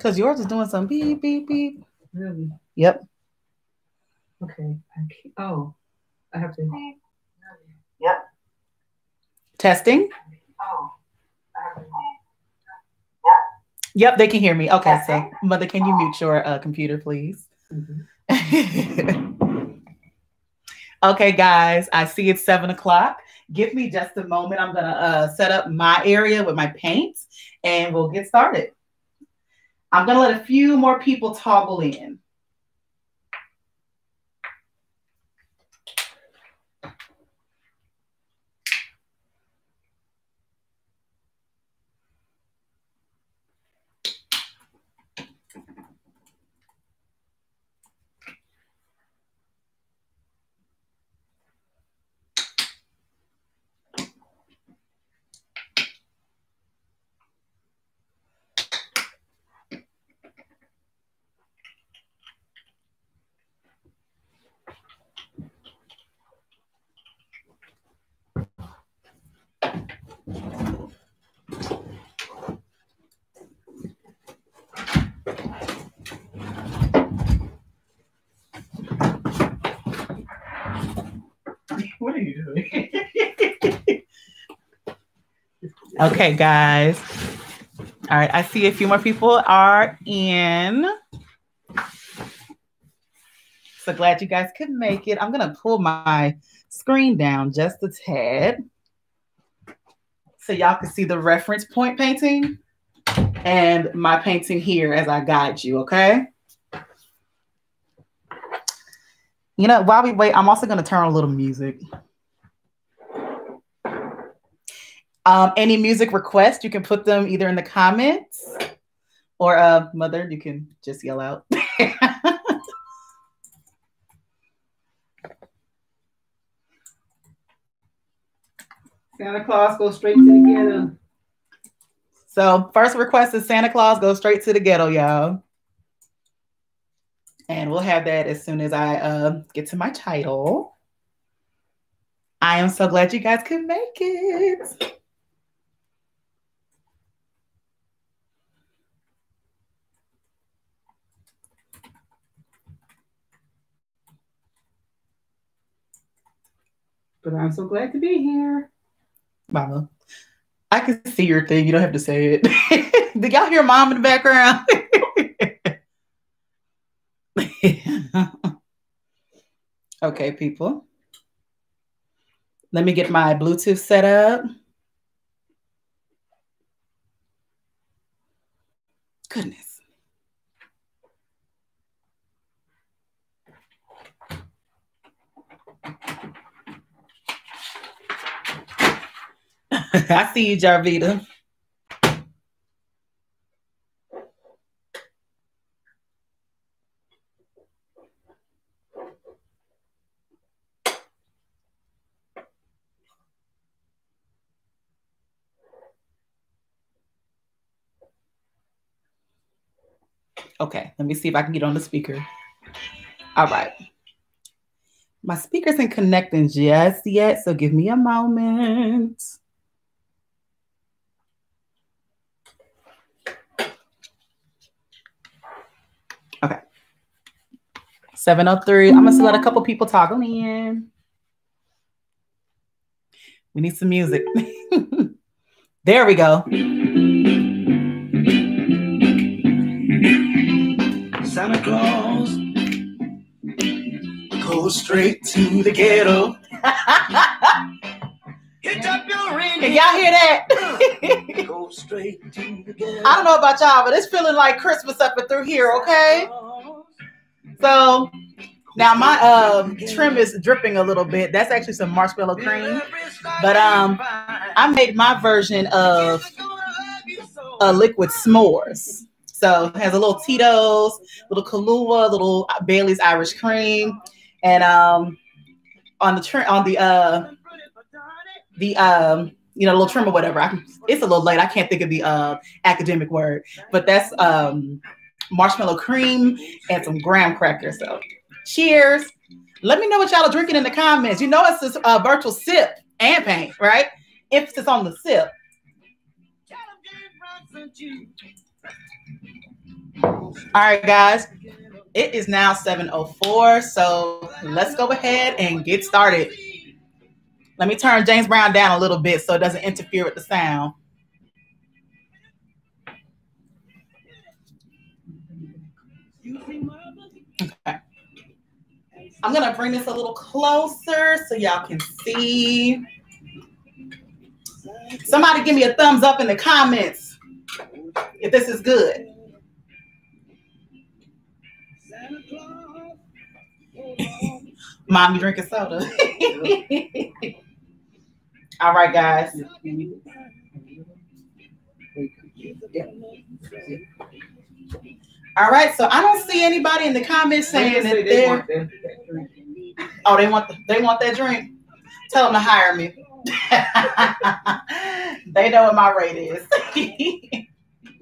Because yours is doing some beep, beep, beep. Really? Yep. Okay. Oh, I have to. Yep. Testing. Oh. Yep, they can hear me. Okay, so Mother, can you mute your computer, please? Mm-hmm. Okay, guys, I see it's 7 o'clock. Give me just a moment. I'm gonna set up my area with my paints, and we'll get started. I'm gonna let a few more people toggle in. What are you doing? Okay, guys. All right, I see a few more people are in. So glad you guys could make it. I'm gonna pull my screen down just a tad so y'all can see the reference point painting and my painting here as I guide you, okay? You know, while we wait, I'm also going to turn on a little music. Any music requests, you can put them either in the comments or Mother, you can just yell out. Santa Claus, go straight to the ghetto. So first request is Santa Claus, go straight to the ghetto, y'all. And we'll have that as soon as I get to my title. I am so glad you guys could make it. But I'm so glad to be here. Mama, I can see your thing. You don't have to say it. Did y'all hear Mom in the background? Okay, people. Let me get my Bluetooth set up. Goodness. I see you, Jarvita. Okay, let me see if I can get on the speaker. All right. My speaker isn't connecting just yet, so give me a moment. Okay. 7:03. I'm gonna let a couple people toggle in. We need some music. There we go. Santa Claus, go straight to the ghetto. Hit up your ring. Can y'all hear that? Go straight to the ghetto. I don't know about y'all, but it's feeling like Christmas up and through here, okay? So now my trim is dripping a little bit. That's actually some marshmallow cream. But I made my version of a liquid s'mores. So it has a little Tito's, little Kahlua, little Bailey's Irish cream, and on the you know, little trim or whatever. It's a little late. I can't think of the academic word, but that's marshmallow cream and some graham crackers. So cheers! Let me know what y'all are drinking in the comments. You know, it's this virtual sip and paint, right? Emphasis on the sip. All right, guys, it is now 7:04, so let's go ahead and get started. Let me turn James Brown down a little bit so it doesn't interfere with the sound. Okay. I'm going to bring this a little closer so y'all can see. Somebody give me a thumbs up in the comments if this is good. Mommy drinking soda. All right, guys. All right, so I don't see anybody in the comments saying that they want that drink. Tell them to hire me. They know what my rate is.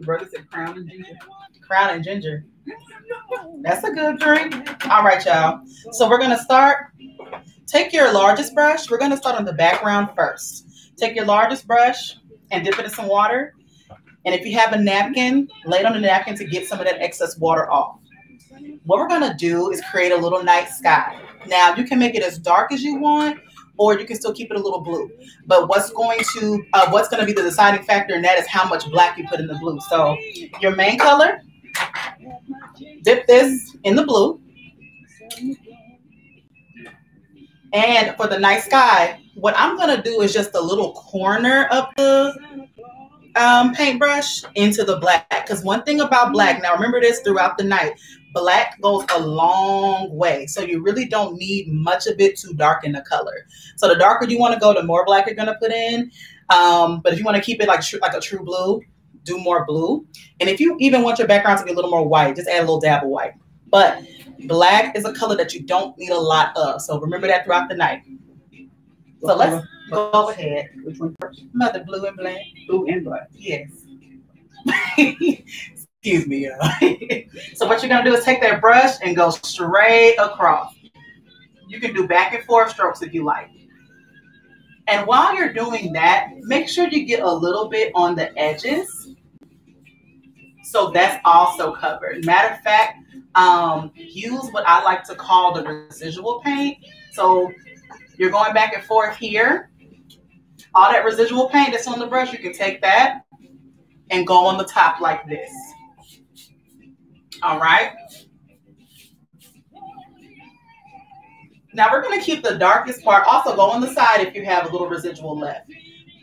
Brother said Crown and Ginger. Crown and Ginger. That's a good drink. All right, y'all. So we're going to start. Take your largest brush. We're going to start on the background first. Take your largest brush and dip it in some water. And if you have a napkin, lay it on the napkin to get some of that excess water off. What we're going to do is create a little night sky. Now, you can make it as dark as you want, or you can still keep it a little blue. But what's going to be the deciding factor in that is how much black you put in the blue. So your main color, dip this in the blue. And for the night sky, what I'm going to do is just a little corner of the paintbrush into the black. Because one thing about black, now remember this throughout the night, black goes a long way. So you really don't need much of it to darken the color. So the darker you want to go, the more black you're going to put in. But if you want to keep it like a true blue, do more blue. And if you even want your background to be a little more white, just add a little dab of white. But black is a color that you don't need a lot of. So remember that throughout the night. So let's go ahead. Which one first? Mother, blue and black. Blue and black. Yes. Excuse me, y'all. So what you're going to do is take that brush and go straight across. You can do back and forth strokes if you like. And while you're doing that, make sure you get a little bit on the edges. So that's also covered. Matter of fact, use what I like to call the residual paint. So you're going back and forth here. All that residual paint that's on the brush, you can take that and go on the top like this. All right. Now we're going to keep the darkest part. Also go on the side if you have a little residual left.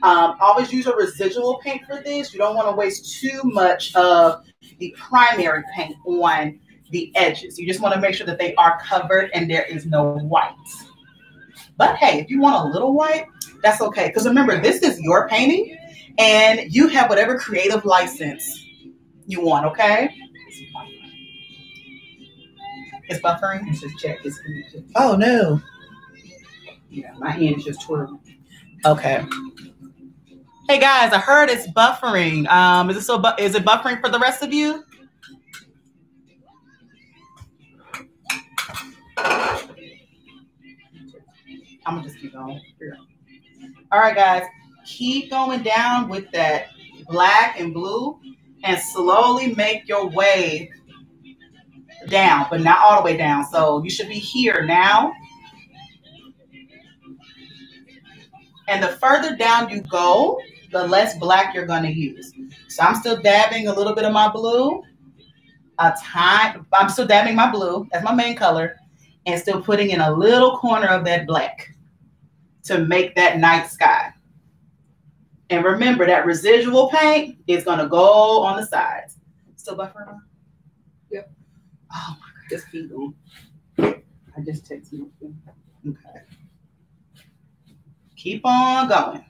Always use a residual paint for this. You don't want to waste too much of the primary paint on the edges. You just want to make sure that they are covered and there is no white. But hey, if you want a little white, that's okay. Because remember, this is your painting and you have whatever creative license you want, okay? It's buffering? It's just check. Oh, no. Yeah, my hand is just twirling. Okay. Hey, guys, I heard it's buffering. Is it buffering for the rest of you? I'm gonna just keep going. Here. All right, guys, keep going down with that black and blue and slowly make your way down, but not all the way down. So you should be here now. And the further down you go, the less black you're gonna use. So I'm still dabbing a little bit of my blue. I'm still dabbing my blue as my main color and still putting in a little corner of that black to make that night sky. And remember, that residual paint is gonna go on the sides. Still buffering? Yep. Oh my God. Just keep going. I just text you. Okay. Keep on going.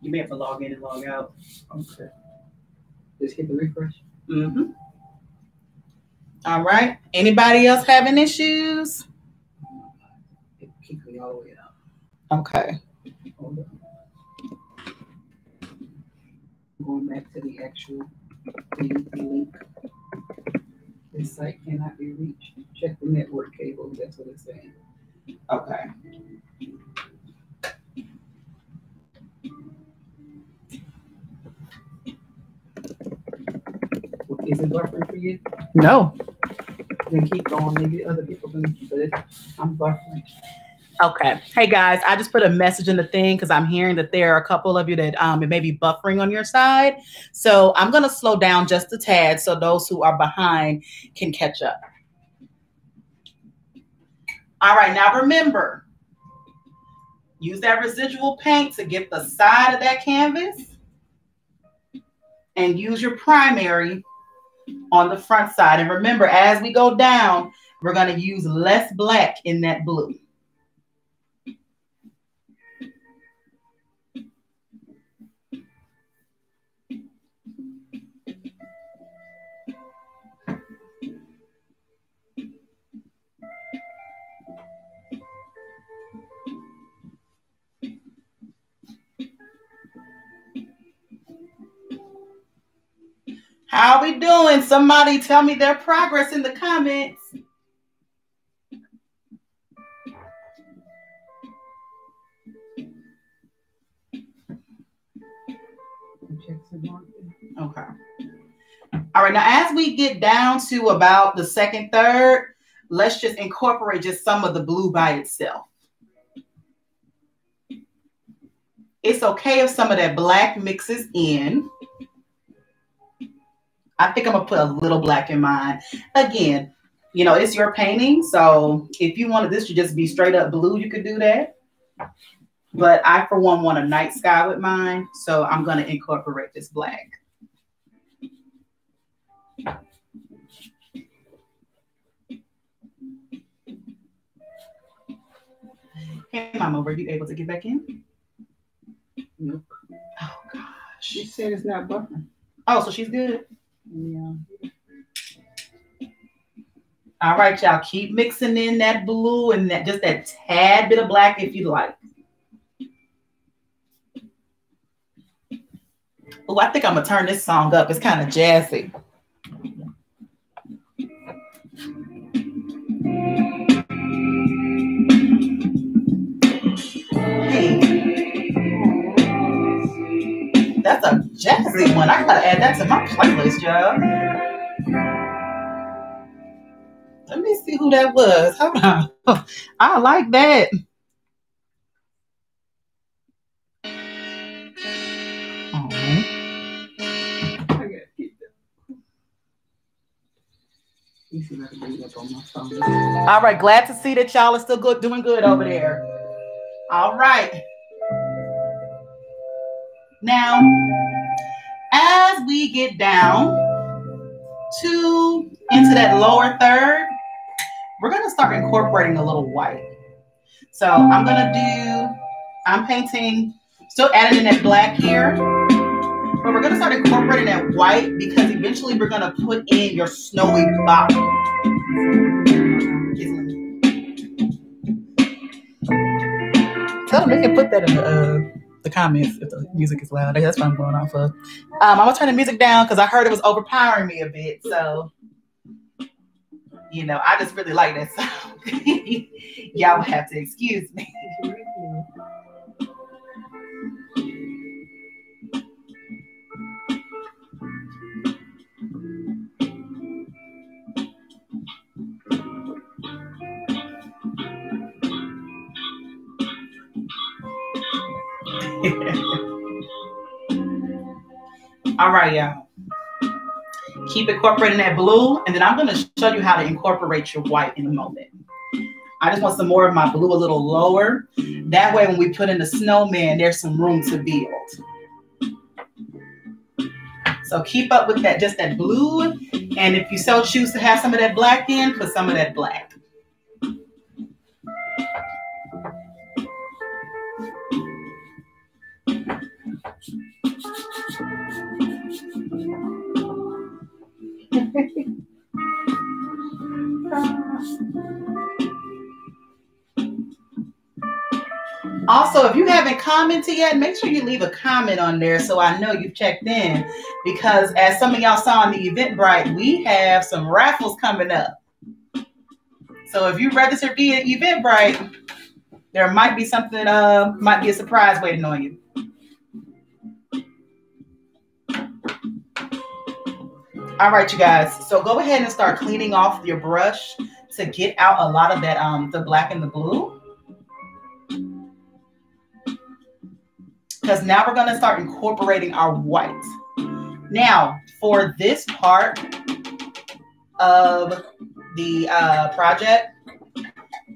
You may have to log in and log out. Okay. Just hit the refresh. Mm-hmm. All right. Anybody else having issues? Keep me all the way up. Okay. Hold on. Going back to the actual link. This site cannot be reached. Check the network cable. That's what it's saying. Okay. is it buffering for you? No. Then keep going. Maybe other people do, but I'm buffering. Okay. Hey guys, I just put a message in the thing because I'm hearing that there are a couple of you that it may be buffering on your side. So I'm going to slow down just a tad so those who are behind can catch up. All right. Now remember, use that residual paint to get the side of that canvas and use your primary on the front side. And remember, as we go down, we're going to use less black in that blue. How we doing? Somebody tell me their progress in the comments. Okay. All right. Now, as we get down to about the second, third, let's just incorporate just some of the blue by itself. It's okay if some of that black mixes in. I think I'm going to put a little black in mine. Again, you know, it's your painting. So if you wanted this to just be straight up blue, you could do that. But I, for one, want a night sky with mine. So I'm going to incorporate this black. Hey, Mama, were you able to get back in? Nope. Oh, gosh. She said it's not buffering. Oh, so she's good. Yeah. All right, y'all. Keep mixing in that blue and that just that tad bit of black if you like. Oh, I think I'm gonna turn this song up. It's kind of jazzy. That's a jazzy one. I gotta add that to my playlist, y'all. Let me see who that was. Hold on. I like that. All right. Glad to see that y'all are still good, doing good over there. All right. Now, as we get down to into that lower third, we're going to start incorporating a little white. So I'm going to do, I'm painting, still adding in that black here, but we're going to start incorporating that white because eventually we're going to put in your snowy bottom. Tell them they can put that in the comments if the music is loud. That's what I'm going off of. I'm gonna turn the music down because I heard it was overpowering me a bit. So, you know, I just really like that song. Y'all will have to excuse me. All right, y'all. Keep incorporating that blue, and then I'm going to show you how to incorporate your white in a moment. I just want some more of my blue a little lower. That way, when we put in the snowman, there's some room to build. So keep up with that, just that blue, and if you so choose to have some of that black in, put some of that black. Also, if you haven't commented yet, make sure you leave a comment on there so I know you've checked in, because as some of y'all saw on the Eventbrite, we have some raffles coming up. So if you register via Eventbrite, there might be something, might be a surprise waiting on you. All right, you guys. So go ahead and start cleaning off your brush to get out a lot of that, the black and the blue. Because now we're going to start incorporating our white. Now, for this part of the project,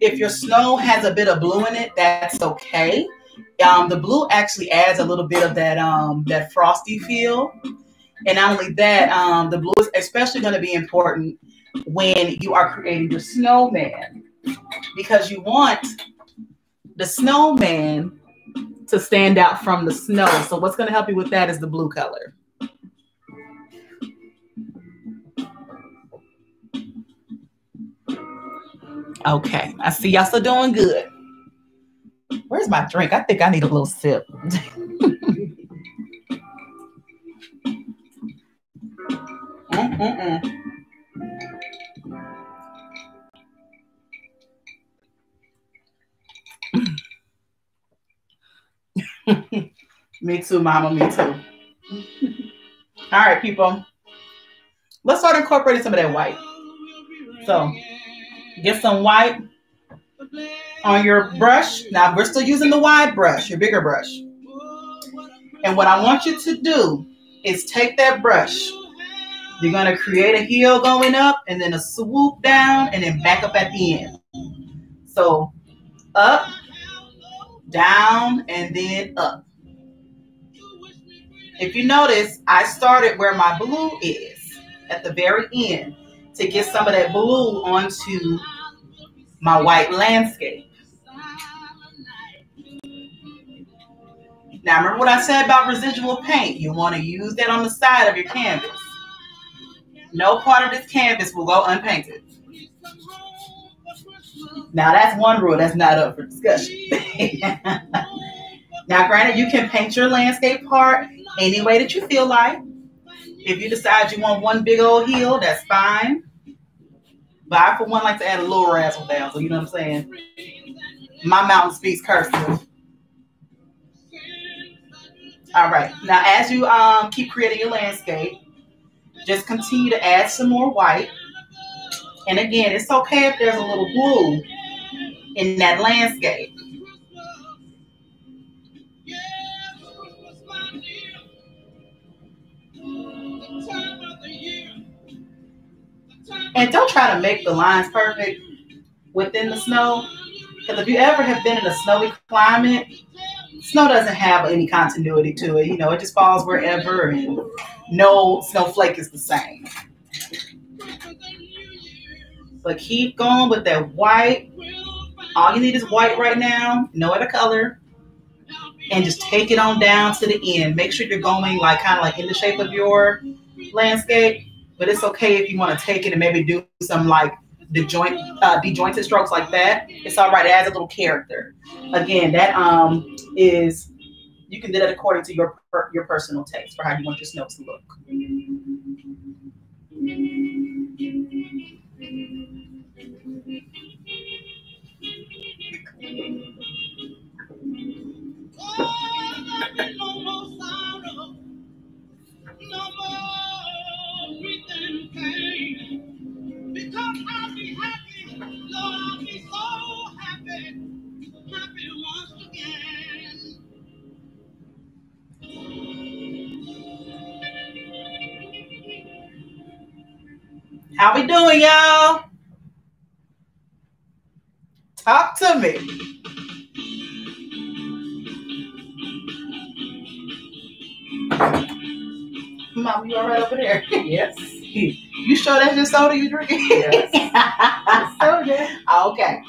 if your snow has a bit of blue in it, that's okay. The blue actually adds a little bit of that, that frosty feel. And not only that, the blue is especially going to be important when you are creating your snowman, because you want the snowman to stand out from the snow. So what's going to help you with that is the blue color. Okay, I see y'all still doing good. Where's my drink? I think I need a little sip. Me too, mama, me too. All right, people. Let's start incorporating some of that white. So get some white on your brush. Now, we're still using the wide brush, your bigger brush. And what I want you to do is take that brush. You're going to create a heel going up and then a swoop down and then back up at the end. So up, down, and then up. If you notice, I started where my blue is at the very end to get some of that blue onto my white landscape. Now, remember what I said about residual paint. You want to use that on the side of your canvas. No part of this canvas will go unpainted. Now, that's one rule that's not up for discussion. Now, granted, you can paint your landscape part any way that you feel like. If you decide you want one big old heel, that's fine. But I, for one, like to add a little razzle dazzle, you know what I'm saying? My mountain speaks cursive. All right. Now, as you keep creating your landscape, just continue to add some more white. And again, it's okay if there's a little blue in that landscape. And don't try to make the lines perfect within the snow. Because if you ever have been in a snowy climate, snow doesn't have any continuity to it. You know, it just falls wherever, and no snowflake is the same. But keep going with that white. All you need is white right now, no other color. And just take it on down to the end. Make sure you're going like kind of like in the shape of your landscape. But it's okay if you want to take it and maybe do some like disjointed strokes like that. It's all right. It adds a little character. Again, that is... You can do that according to your personal taste for how you want your snow to look. How we doing, y'all? Talk to me. Mom, you all right over there? Yes. You sure that's just soda you drinking? Yes. It's soda. Okay.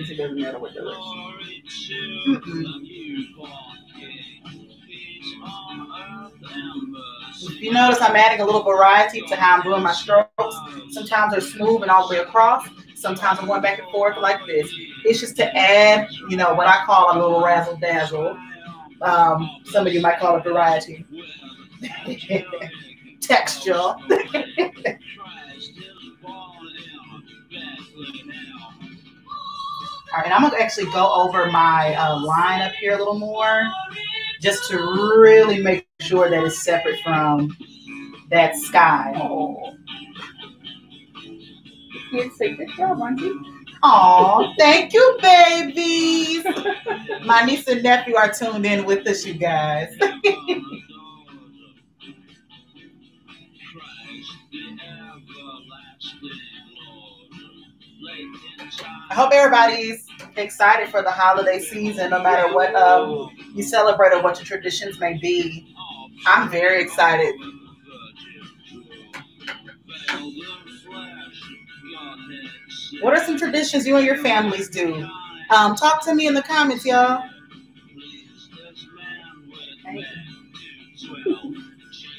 It doesn't matter what direction. If you notice, I'm adding a little variety to how I'm doing my strokes. Sometimes they're smooth and all the way across. Sometimes I'm going back and forth like this. It's just to add, you know, what I call a little razzle dazzle. Some of you might call it variety. Texture. All right, and I'm going to actually go over my line up here a little more just to really make sure that it's separate from that sky hole. You did such a good job, auntie. Aw, thank you, babies. My niece and nephew are tuned in with us, you guys. I hope everybody's excited for the holiday season, no matter what you celebrate or what your traditions may be. I'm very excited. What are some traditions you and your families do? Talk to me in the comments, y'all.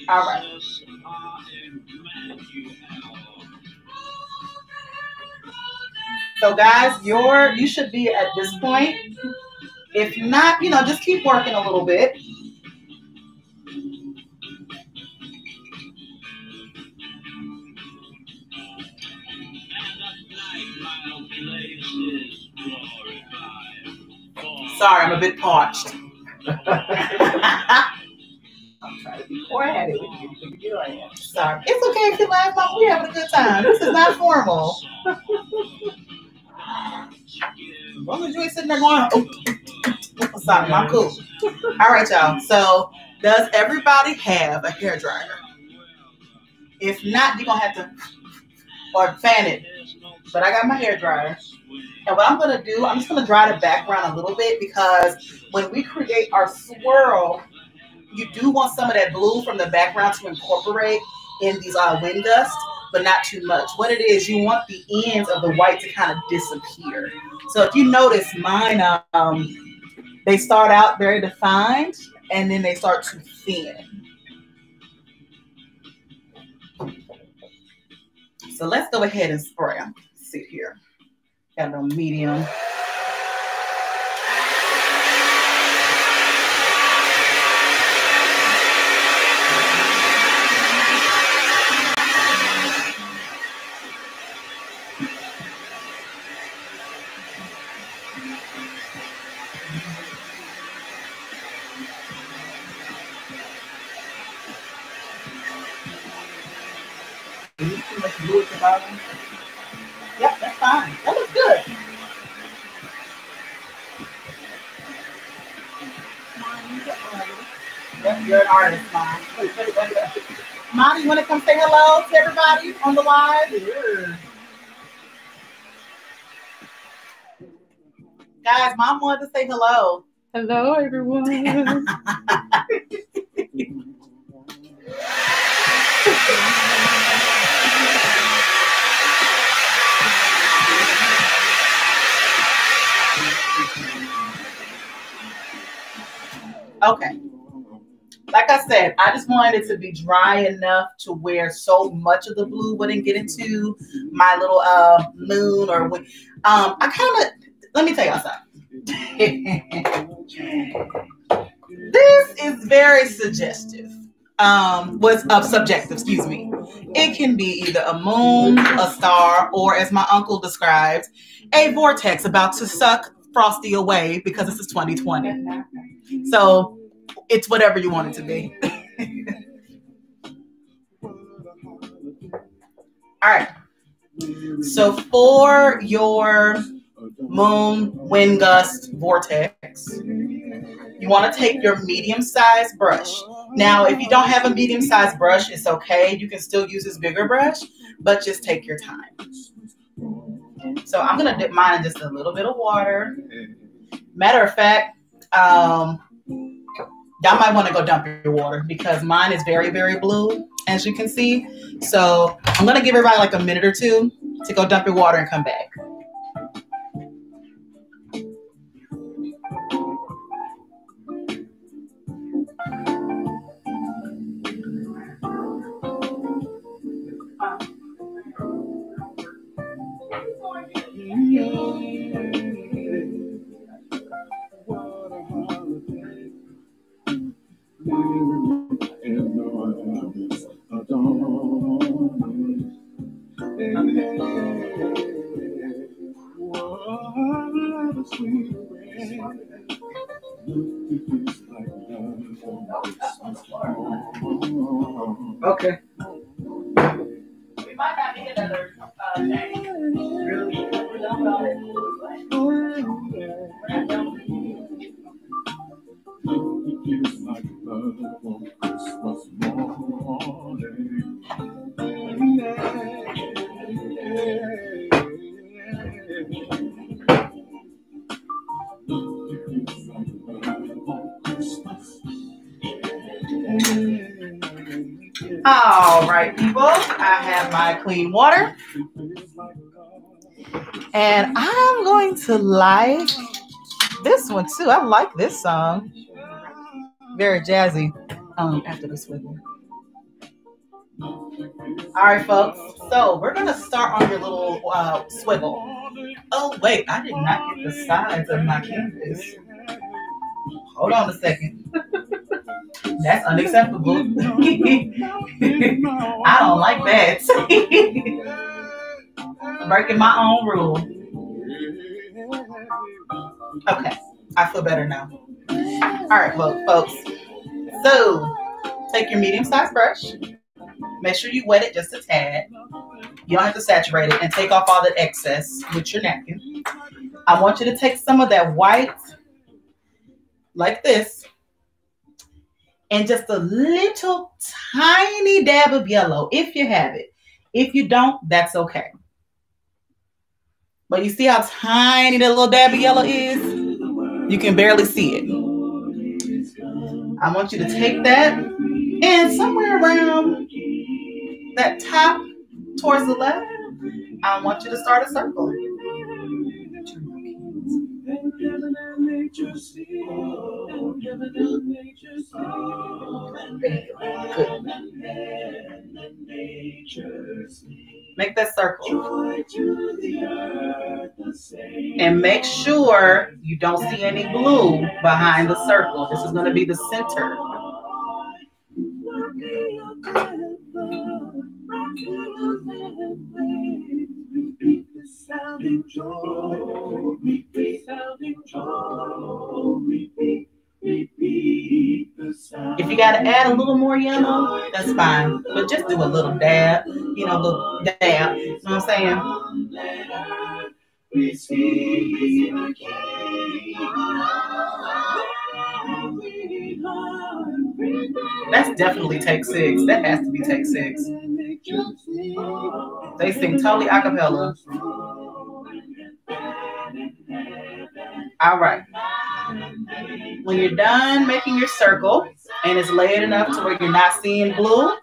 All right. So guys, you should be at this point. If you're not, you know, just keep working a little bit. Sorry, I'm a bit parched. I'm trying to be foreheaded with you, but you don't have to. Sorry. It's okay if you laugh, but we're having a good time. This is not formal. As long as you ain't sitting there going, oh, sorry, I'm cool. All right, y'all. So, does everybody have a hairdryer? If not, you're going to have to or fan it. But I got my hairdryer. And what I'm going to do, I'm just going to dry the background a little bit because when we create our swirl, you do want some of that blue from the background to incorporate in these wind gusts, but not too much. What it is, you want the ends of the white to kind of disappear. So if you notice mine, they start out very defined and then they start to thin. So let's go ahead and spray. I'm gonna sit here. Got a little medium. Yep, that's fine. That looks good. Yep, you're an artist, Mom. Mom, you want to come say hello to everybody on the live? Yeah. Guys, Mom wanted to say hello. Hello, everyone. Okay, like I said, I just wanted it to be dry enough to where so much of the blue wouldn't get into my little moon or wind. Let me tell y'all something. This is very suggestive. Subjective, excuse me. It can be either a moon, a star, or as my uncle describes, a vortex about to suck Frosty away because this is 2020. So it's whatever you want it to be. All right. So for your moon, wind gust, vortex, you want to take your medium-sized brush. Now, if you don't have a medium-sized brush, it's okay. You can still use this bigger brush, but just take your time. So I'm going to dip mine in just a little bit of water. Matter of fact, y'all might want to go dump your water because mine is very, very blue, as you can see. So I'm going to give everybody like a minute or two to go dump your water and come back. Okay. We might not need another day. Really? We're done with all All right, people, I have my clean water, and I'm going to like this one too. I like this song, very jazzy. After this one. All right, folks, so we're gonna start on your little swivel. Oh wait, I did not get the size of my canvas. Hold on a second. That's unacceptable. I don't like that. Breaking my own rule. Okay, I feel better now. All right, well, folks. So, take your medium-sized brush. Make sure you wet it just a tad. You don't have to saturate it, and take off all the excess with your napkin. I want you to take some of that white, like this, and just a little tiny dab of yellow, if you have it. If you don't, that's okay. But you see how tiny that little dab of yellow is? You can barely see it. I want you to take that, and somewhere around that top towards the left, I want you to start a circle. Make that circle and make sure you don't see any blue behind the circle. This is going to be the center. If you gotta add a little more yellow, that's fine. But just do a little dab, you know, little dab. You know what I'm saying? That's definitely take six. That has to be take six. They sing totally a cappella. All right. When you're done making your circle and it's layered enough to where you're not seeing blue,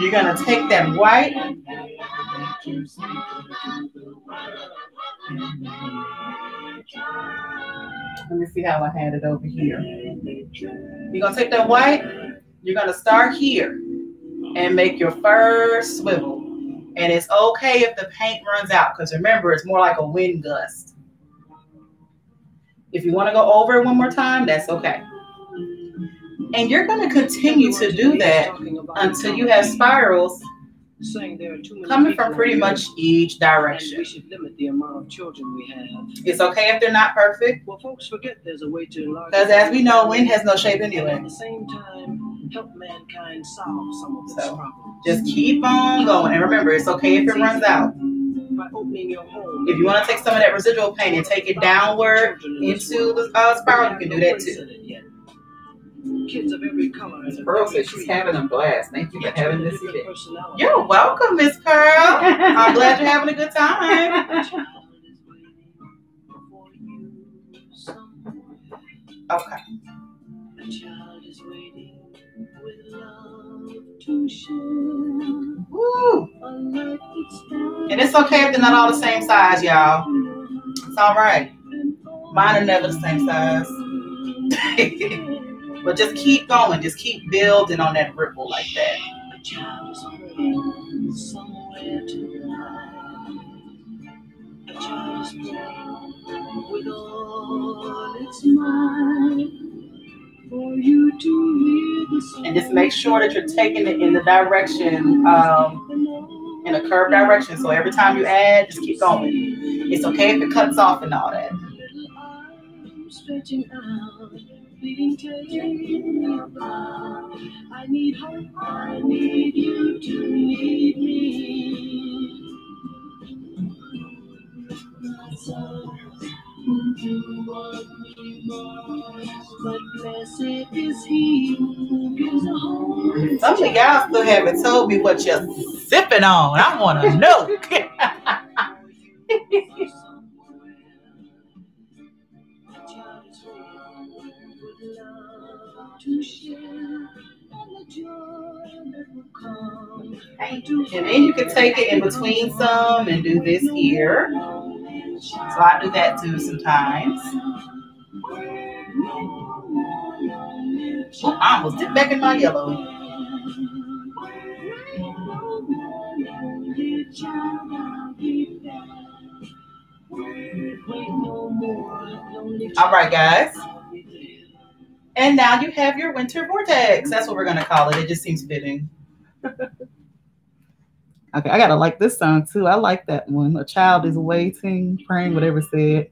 you're going to take that white . Let me see how I had it over here. You're going to take that white. You're going to start here and make your first swivel. And it's okay if the paint runs out, because remember, it's more like a wind gust. If you want to go over it one more time, that's okay. And you're going to continue to do that until you have spirals coming from pretty much each direction. We should limit the amount of children we have. It's okay if they're not perfect. Well, folks forget there's a way to enlarge. Because as we know, wind has no shape anyway. At the same time, help mankind solve some of this problem. Just keep on going, and remember, it's okay if it runs out. By opening your home, if you want to take some of that residual paint and take it downward into the spiral, you can do that too. Kids of every color. Miss Pearl says she's having a blast. Thank you for having this event. You're welcome, Miss Pearl. I'm glad you're having a good time. Okay. A child is waiting. With love to share. Woo. And it's okay if they're not all the same size, y'all. It's all right. Mine are never the same size. But just keep going. Just keep building on that ripple like that. A child is praying somewhere tonight. A child is praying with all its mind. For you to hear the song. And just make sure that you're taking it in the direction, in a curved direction. So every time you add, just keep going. It's okay if it cuts off and all that. I'm stretching out, bleeding till you fall. I need hope, I need you to need me. My soul, you want me more, but blessed is he who gives a home. Some of y'all still haven't told me what you're sipping on. I want to know. To share all the joy that will come. And then you can take it in between some and do this here. So I do that too sometimes. Oh, I almost dipped back in my yellow. All right, guys. And now you have your winter vortex. That's what we're going to call it. It just seems fitting. Okay, I got to like this song too. I like that one. A child is waiting, praying, whatever said.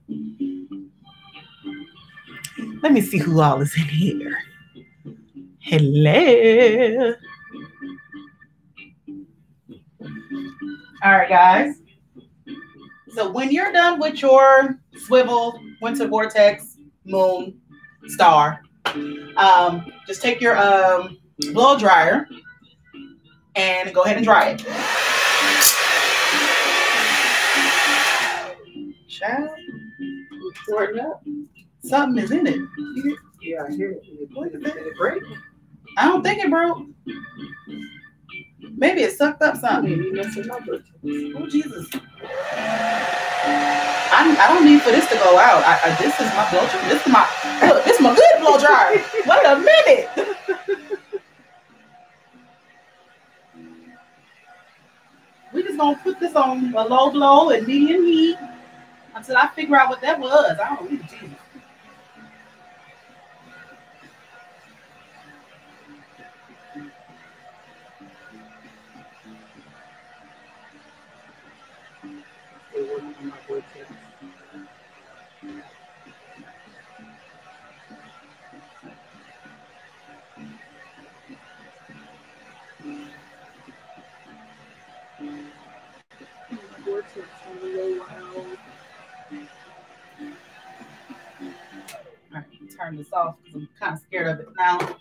Let me see who all is in here. Hello. All right, guys. So when you're done with your swivel, winter vortex, moon, star, just take your blow dryer and go ahead and dry it. Child, sorting up. Something is in it. Yeah, I hear it. Did it break? I don't think it broke. Maybe it sucked up something. Oh, Jesus. I don't need for this to go out. This is my blow dryer. This is my good blow dryer. Wait a minute. We just gonna put this on a low blow and medium heat until I figure out what that was. I don't know. Jesus. Turn this off because I'm kind of scared of it now. All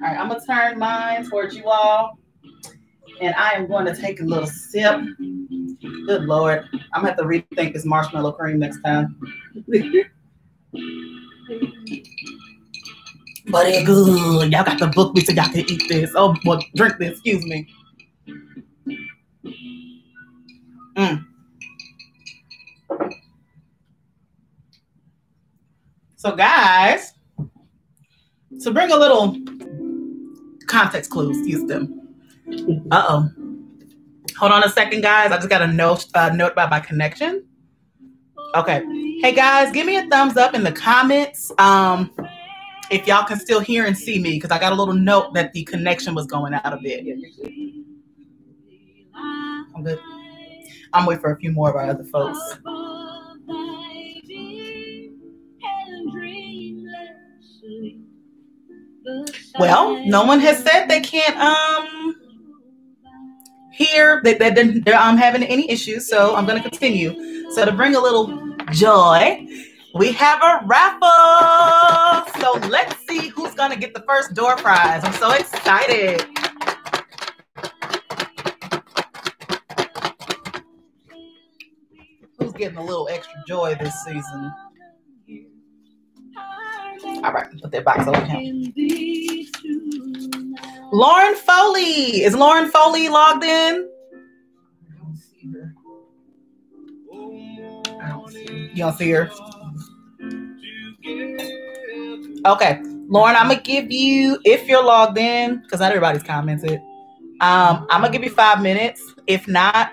right, I'm gonna turn mine towards you all, and I am going to take a little sip. Good Lord, I'm gonna have to rethink this marshmallow cream next time. But it's good. Y'all got to book me so y'all can eat this. Oh, well, drink this. Excuse me. So guys, to bring a little context clues, use them. Uh-oh. Hold on a second, guys. I just got a note about my connection. Okay. Hey, guys, give me a thumbs up in the comments if y'all can still hear and see me, because I got a little note that the connection was going out a bit. I'm good. I'm waiting for a few more of our other folks. Well, no one has said they can't hear that they're having any issues, so I'm going to continue. So to bring a little joy, we have a raffle. So let's see who's going to get the first door prize. I'm so excited. Who's getting a little extra joy this season? All right, put that box over him. Lauren Foley. Is Lauren Foley logged in? I don't see her. You don't see her? Okay. Lauren, I'm going to give you, if you're logged in, because not everybody's commented, I'm going to give you 5 minutes. If not,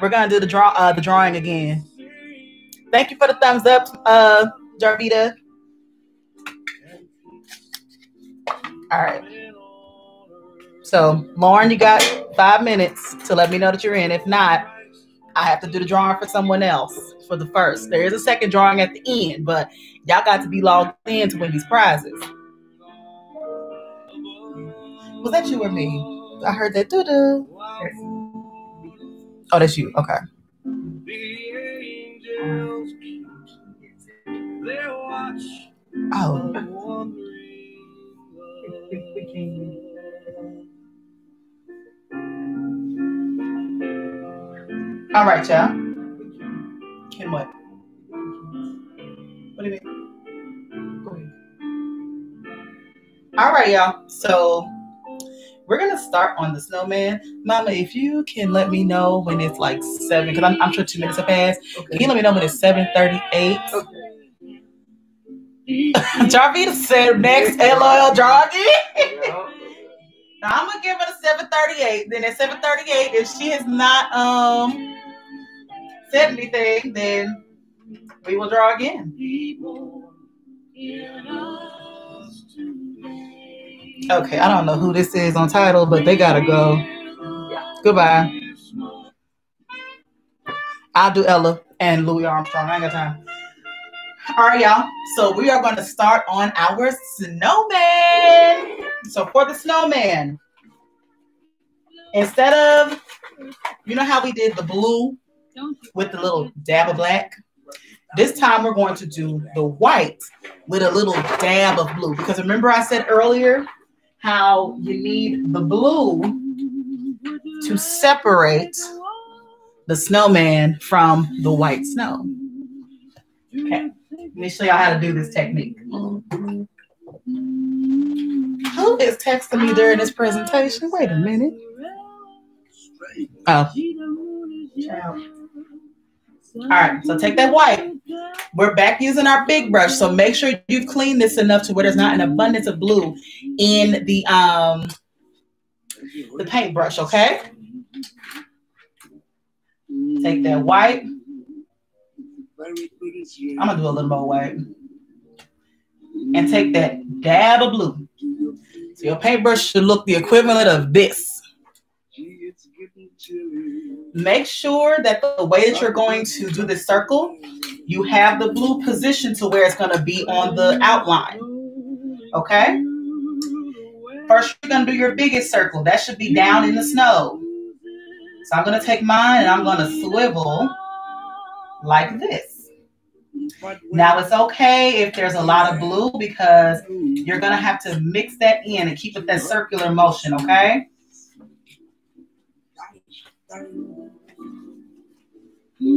we're going to do the drawing again. Thank you for the thumbs up, Jarvita. All right. So, Lauren, you got 5 minutes to let me know that you're in. If not, I have to do the drawing for someone else for the first. There is a second drawing at the end, but y'all got to be logged in to win these prizes. Was that you or me? I heard that doo-doo. Oh, that's you. Okay. Oh. All right, y'all. And what? What do you mean? Go ahead. All right, y'all. So we're gonna start on the snowman. Mama, if you can let me know when it's like 7, because I'm sure 2 minutes have passed. Okay. Can you let me know when it's 7:38? Okay. Jarvita said next. LOL, Jarvita. Now I'm gonna give it a 7:38. Then at 7:38, if she has not said anything, then we will draw again. Okay, I don't know who this is on title, but they gotta go. Yeah. Goodbye. I'll do Ella and Louis Armstrong. I ain't got time. All right, y'all. So we are going to start on our snowman. So for the snowman, instead of, you know how we did the blue with the little dab of black? This time we're going to do the white with a little dab of blue. Because remember I said earlier how you need the blue to separate the snowman from the white snow. Okay, let me show y'all how to do this technique. Who is texting me during this presentation? Wait a minute. Oh. All right, so take that white. We're back using our big brush, so make sure you clean this enough to where there's not an abundance of blue in the paintbrush, okay? Take that white. I'm gonna do a little more white. And take that dab of blue. So your paintbrush should look the equivalent of this. Make sure that the way that you're going to do this circle, you have the blue positioned to where it's gonna be on the outline. Okay? First, you're gonna do your biggest circle. That should be down in the snow. So I'm gonna take mine and I'm gonna swivel like this. Now it's okay if there's a lot of blue because you're gonna have to mix that in and keep it that circular motion, okay? Who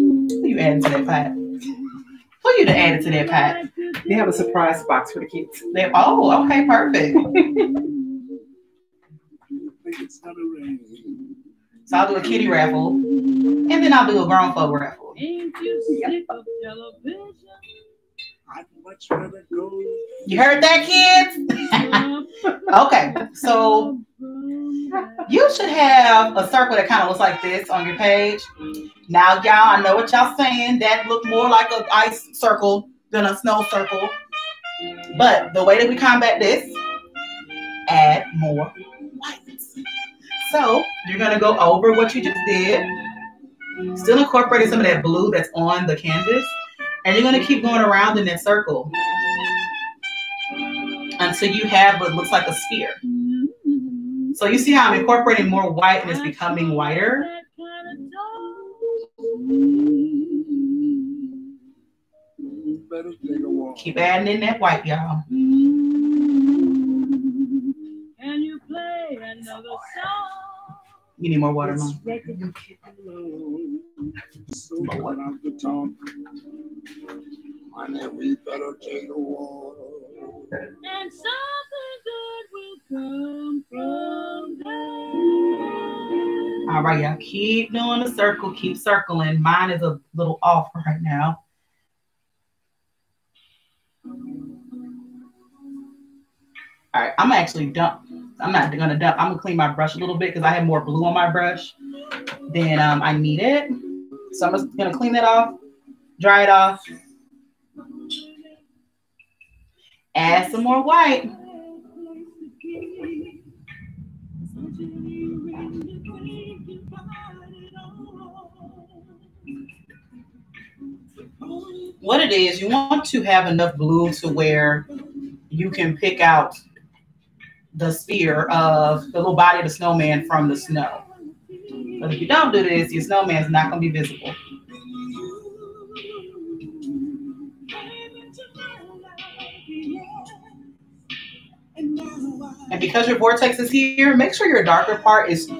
you adding to that pot? Who you added to that pot? They have a surprise box for the kids. Oh, okay, perfect. So I'll do a kiddie raffle and then I'll do a grown folk raffle. You heard that, kids? Okay, so you should have a circle that kind of looks like this on your page. Now, y'all, I know what y'all saying. That looked more like an ice circle than a snow circle. But the way that we combat this, add more whites. So you're going to go over what you just did. Still incorporating some of that blue that's on the canvas. And you're going to keep going around in that circle until you have what looks like a sphere. So you see how I'm incorporating more white and it's becoming whiter. Keep adding in that white, y'all. And you play another song. You need more water, Mom. And something good will come from there. All right, y'all. Keep doing the circle. Keep circling. Mine is a little off right now. All right, I'm actually done. I'm not going to dump. I'm going to clean my brush a little bit because I have more blue on my brush than I need it. So I'm just going to clean that off, dry it off, add some more white. what it is, you want to have enough blue to where you can pick out the sphere of the little body of the snowman from the snow. But if you don't do this, your snowman is not going to be visible. And because your vortex is here, make sure your darker part is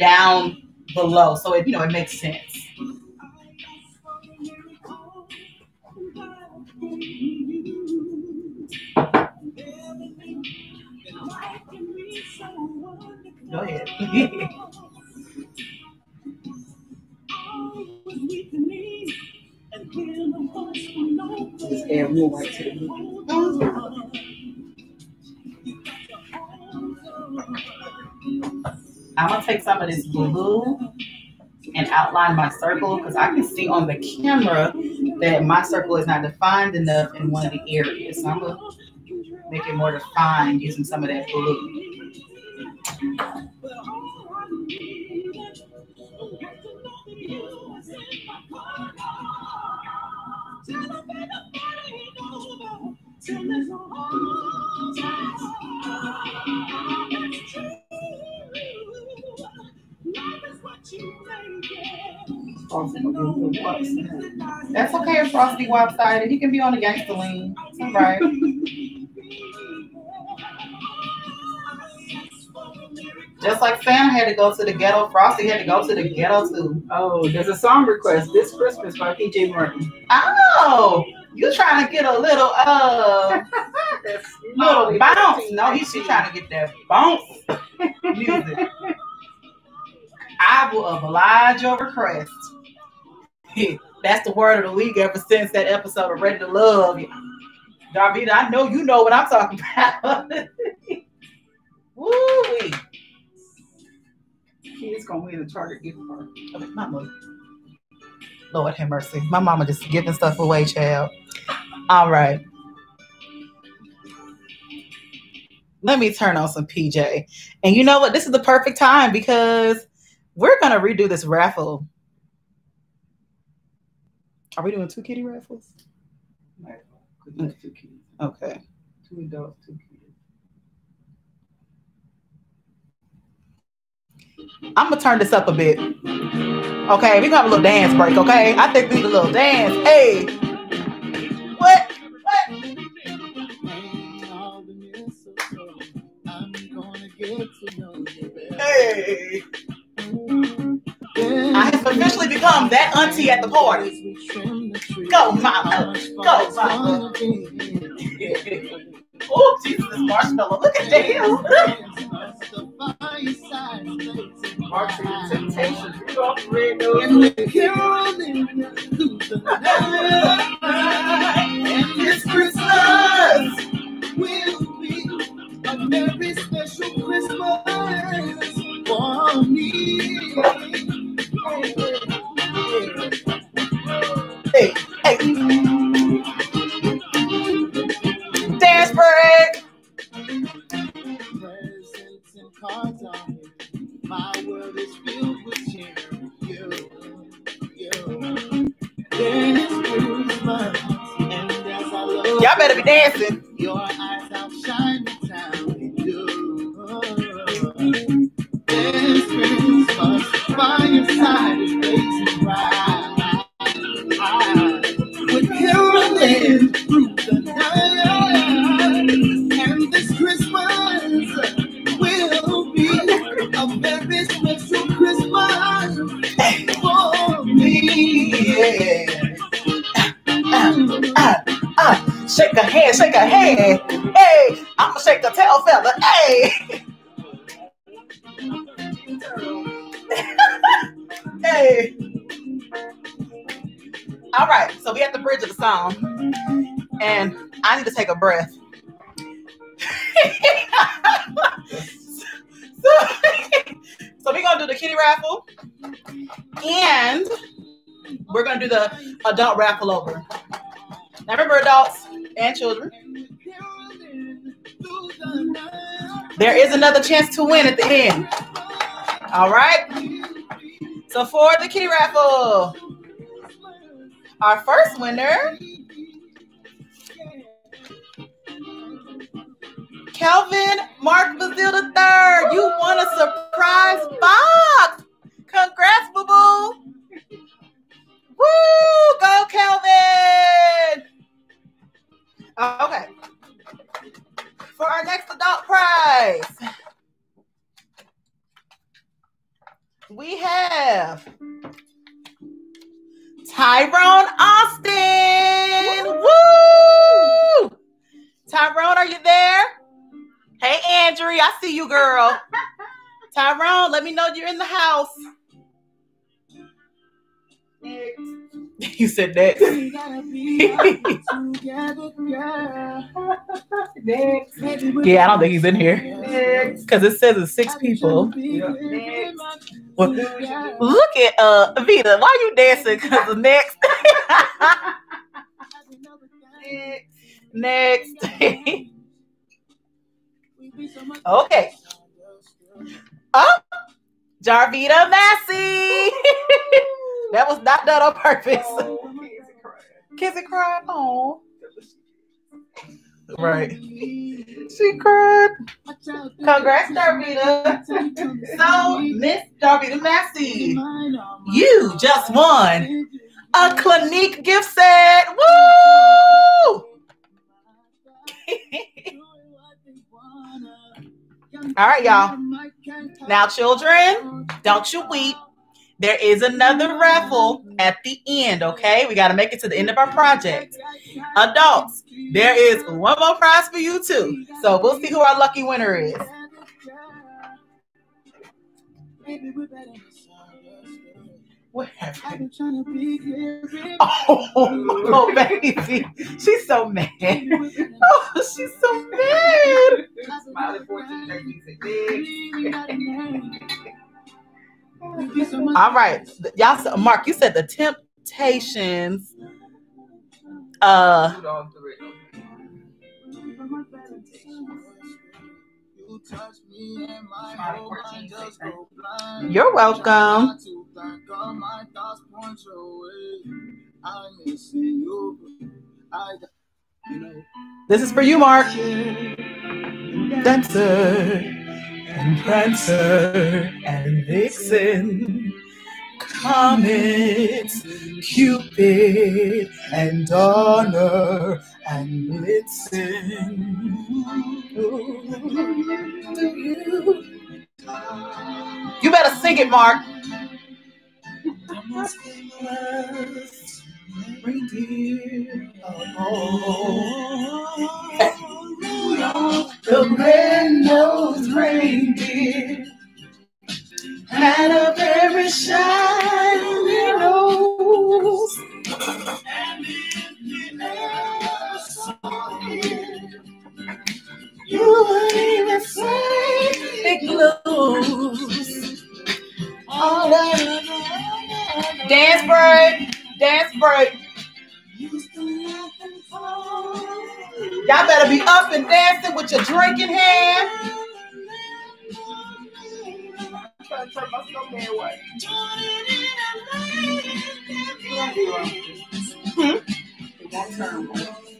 down below, so it, you know, it makes sense. Go ahead. Just add more white to the blue. I'm going to take some of this blue and outline my circle, because I can see on the camera that my circle is not defined enough in one of the areas. So I'm going to make it more defined using some of that blue. That's okay if Frosty Wop sided. He can be on the gangster lean. It's all right. Just like Santa had to go to the ghetto, Frosty had to go to the ghetto too. Oh, there's a song request this Christmas by PJ Martin. Oh, you trying to get a little little bounce? No, he's trying to get that bounce music. I will oblige your request. That's the word of the week ever since that episode of Ready to Love. Darvita, I know you know what I'm talking about. Woo-wee. Kids gonna win a Target gift card. Okay, mama. Lord have mercy. My mama just giving stuff away, child. All right. Let me turn on some PJ. And you know what? This is the perfect time, because we're gonna redo this raffle. Are we doing two kitty raffles? No, okay. Two kitties. Okay. Two adults, two kitties. I'm gonna turn this up a bit. Okay, we're gonna have a little dance break. Okay, I think we need a little dance. Hey, what? What? Hey. I have officially become that auntie at the party. Go, mama. Go, mama. Oh, Jesus, this marshmallow. Look at the hill. And this Christmas will be a very special Christmas for me. Hey, hey. Dance break. Presents and cards on you. My world is filled with cheer. You. Dance Christmas. And as I love y'all better be dancing. Your eyes outshine the town. You. Dance Christmas. By your side is blazing bright. With Carolyn through the night. And this Christmas will be a very special Christmas for me. Shake a hand, shake a hand. Hey, I'ma shake a tail feather. Hey. Hey. All right, so we at the bridge of the song, and I need to take a breath. So we're gonna do the kitty raffle, and we're gonna do the adult raffle over. Now remember, adults and children, there is another chance to win at the end. All right. So for the kitty raffle, our first winner Kelvin Mark Bazile III, you won a surprise box. Congrats, boo-boo. Woo, go Kelvin. Okay. For our next adult prize, we have Tyrone Austin. Woo! Tyrone, are you there? Hey, Andrea, I see you, girl. Tyrone, let me know you're in the house. Next. You said next. You gotta be together, girl. Next. Yeah, I don't think he's in here. Because it says it's 6 people. Next. Well, look at Vita. Why are you dancing? Because of next. Next. Okay. Oh, Jarvita Massey. That was not done on purpose. Kids are crying. Oh. Right. She cried. Congrats, Jarvita. So, Miss Jarvita Massey, you just won a Clinique gift set. Woo! All right, y'all. Now, children, don't you weep. There is another raffle at the end, okay? We got to make it to the end of our project. Adults, there is one more prize for you, too. So we'll see who our lucky winner is. What happened? Oh, baby. She's so mad. Oh, she's so mad. All right, y'all. Mark, you said the Temptations. You're welcome. This is for you, Mark. Dancer and Prancer and Vixen, Comets, Cupid and Donner and Blitzen. You better sing it, Mark. The red-nosed reindeer had a very shiny nose, and if you never saw it, you would even say it glows. Dance break, dance break. Y'all better be up and dancing with your drink in hand.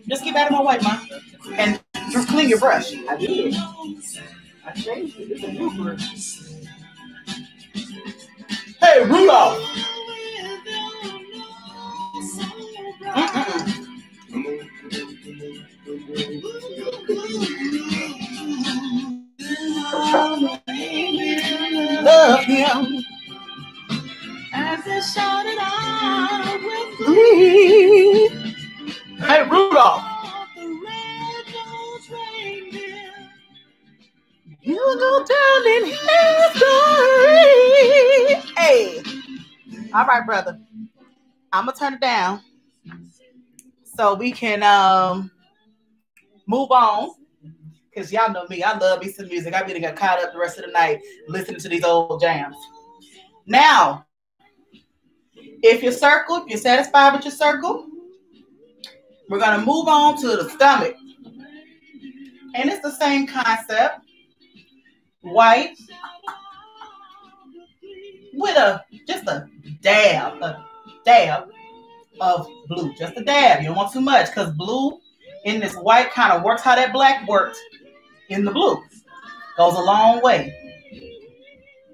Just keep out of my way, Ma. And just clean your brush. I did. I changed it. It's a new brush. Hey, Rudolph. Love him as they shouted out with glee. Hey, Rudolph, you go down in history. Hey, all right, brother, I'm gonna turn it down so we can move on. Because y'all know me. I love me some music. I got caught up the rest of the night listening to these old jams. Now, if you're satisfied with your circle, we're going to move on to the stomach. And it's the same concept. White with just a dab of blue. Just a dab. You don't want too much because blue in this white kind of works how that black worked. in the blue. Goes a long way.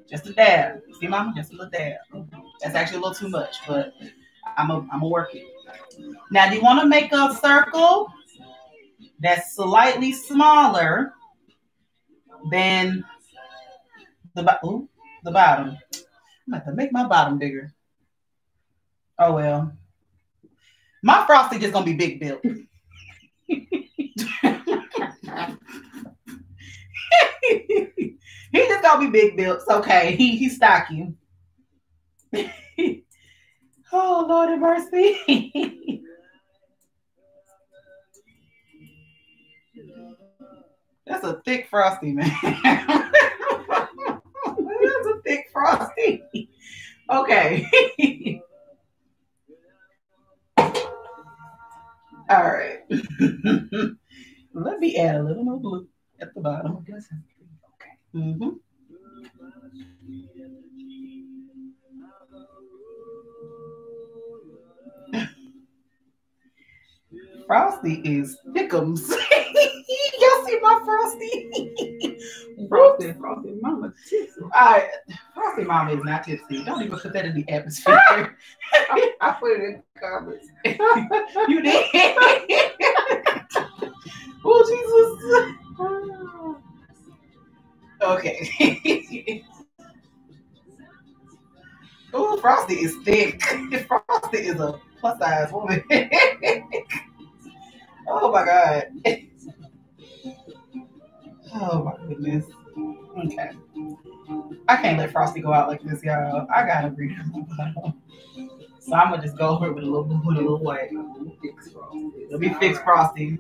Just a dab. See, Mama? Just a little dab. That's actually a little too much, but I'm a work it. Now, do you want to make a circle that's slightly smaller than the bottom? I'm going to have to make my bottom bigger. Oh, well. My Frosty just going to be big built. He just going to be big built. It's okay. He's stocky. Oh, Lord have mercy. That's a thick Frosty, man. That's a thick Frosty. Okay. All right. Let me add a little more blue at the bottom. Okay. Mm-hmm. Frosty is thickums. Y'all see my Frosty? Frosty Mama tipsy. Frosty Mama is not tipsy. Don't even put that in the atmosphere. I put it in the comments. You did? Oh, Jesus. Okay. Oh, Frosty is thick. Frosty is a plus size woman. Oh my God. Oh my goodness. Okay. I can't let Frosty go out like this, y'all. I gotta read him the bottom. So I'm gonna just go over it with a little white. Let me fix Frosty.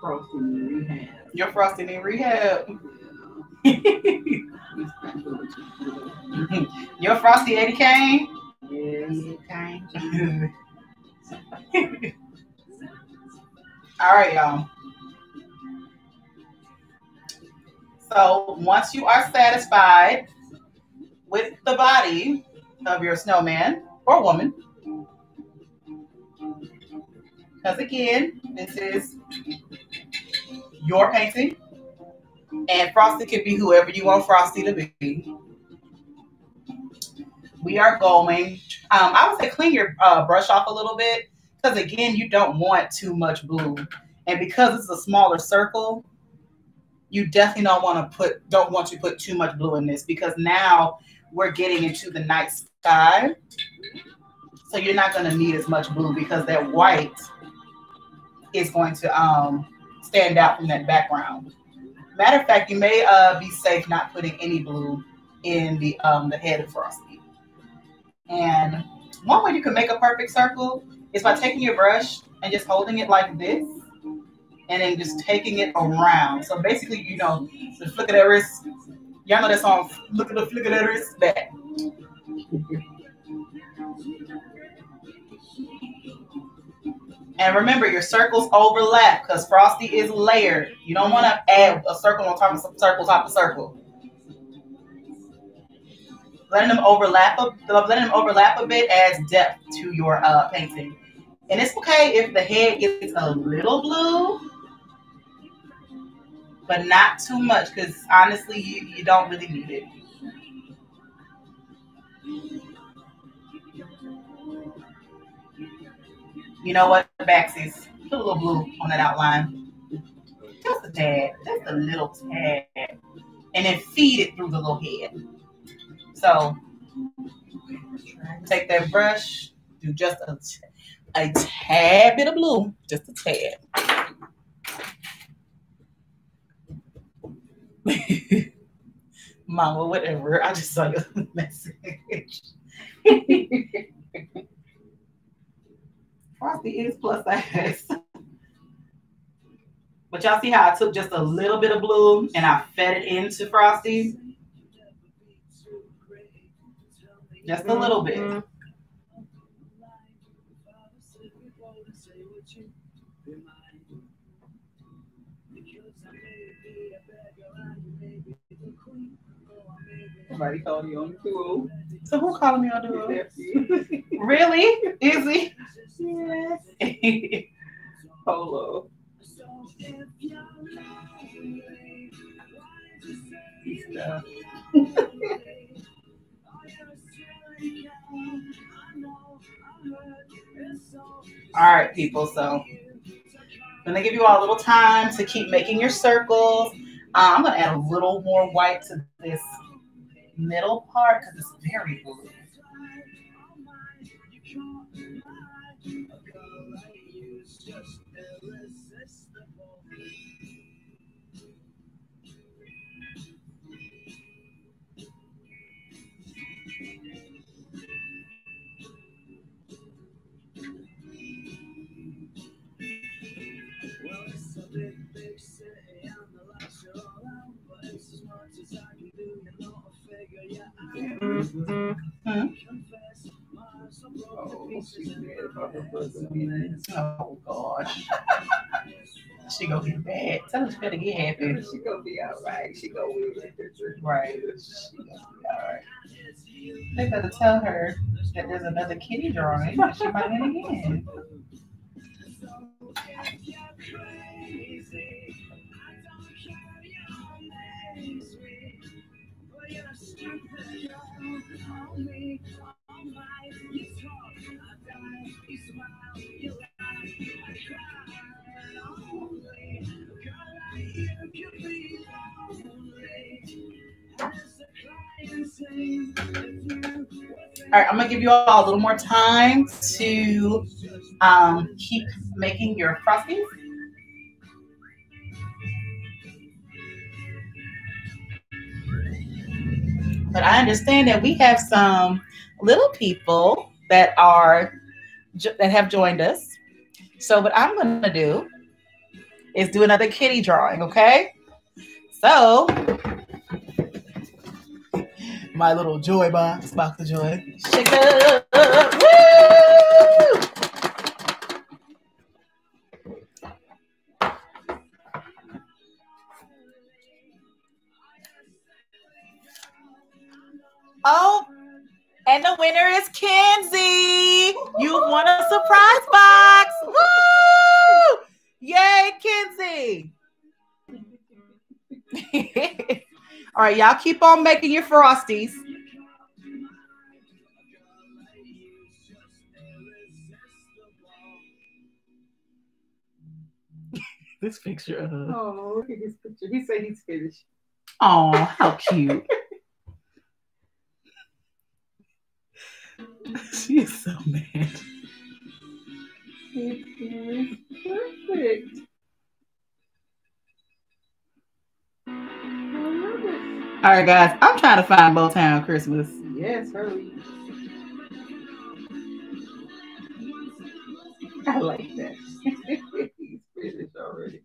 Frosty in rehab. You're Frosty in rehab. You're Frosty Eddie Kane? Yes, Kane. All right, y'all. So once you are satisfied with the body of your snowman or woman, because again, this is your painting, and Frosty could be whoever you want Frosty to be. We are going, I would say clean your brush off a little bit, because again, you don't want too much blue. And because it's a smaller circle, you definitely don't want to put too much blue in this, because now we're getting into the night sky. So you're not going to need as much blue, because that white is going to stand out from that background. Matter of fact, you may be safe not putting any blue in the head of Frosty. And one way you can make a perfect circle is by taking your brush and just holding it like this, and then just taking it around. So basically, you know, the flick of that wrist. Y'all know that song, "Look at the flick of that wrist back." And remember, your circles overlap, because Frosty is layered. You don't want to add a circle on top of some circle, top of circle. Letting them overlap a bit adds depth to your painting. And it's okay if the head gets a little blue, but not too much, because honestly, you don't really need it. You know what, Baxies? Put a little blue on that outline. Just a tad, just a little tad. And then feed it through the little head. So take that brush, do just a tad bit of blue, just a tad. Mama, whatever. I just saw your message. Frosty is plus size. But y'all see how I took just a little bit of blue and I fed it into Frosty? Just a little bit. Somebody called you on duo. So who called me on duo? Really? Izzy? Yes. Polo. Yeah. All right, people. So I'm going to give you all a little time to keep making your circles. I'm going to add a little more white to this middle part because it's very blue. Oh gosh. She gonna be bad. Tell her she better get happy. She gonna be all right. She gonna win that picture. Right. She gonna be all right. They better tell her that there's another kitty drawing. She might win again. All right, I'm gonna give you all a little more time to keep making your frosties. But I understand that we have some little people that have joined us. So what I'm going to do is do another kitty drawing, okay? So my little joy box of joy. Shake it up. Woo! Oh, and the winner is Kenzie. You won a surprise box. Woo! Yay, Kenzie. All right, y'all keep on making your frosties. This picture of her. Oh, look at this picture. He said he's finished. Oh, how cute. She is so mad. It is perfect. I love it. All right, guys. I'm trying to find Motown Christmas. Yes, hurry. I like that. He's finished already.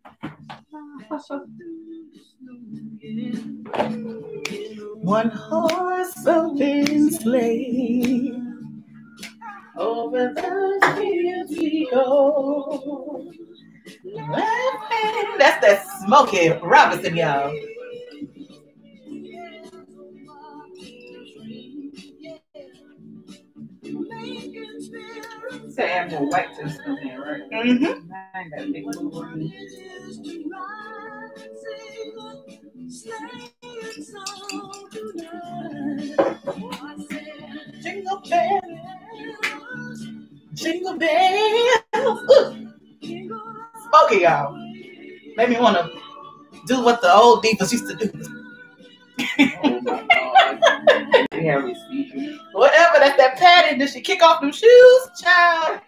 One horse open sleigh. Over the fields we go. Laughing. That's that Smokey Robinson, y'all. So add more white to something, right? Mm-hmm. I got a big one. Jingle bells. Jingle bells. Smokey, y'all. Made me want to do what the old divas used to do. Whatever, that's that padding. Did she kick off them shoes, child?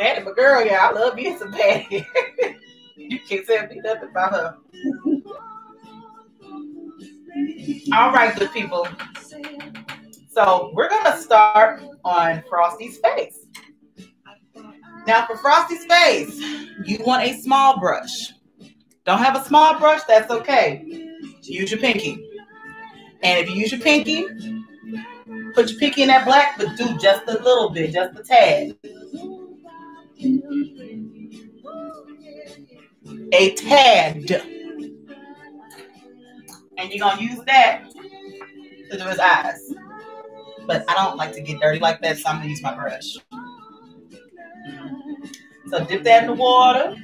Patty, my girl, yeah, I love you some Patty. You can't tell me nothing about her. All right, good people. So we're gonna start on Frosty's face. Now for Frosty's face, you want a small brush. Don't have a small brush, that's okay. Use your pinky. And if you use your pinky, put your pinky in that black, but do just a little bit, just a tad. A tad. And you're going to use that to do his eyes. But I don't like to get dirty like that, so I'm going to use my brush. So dip that in the water.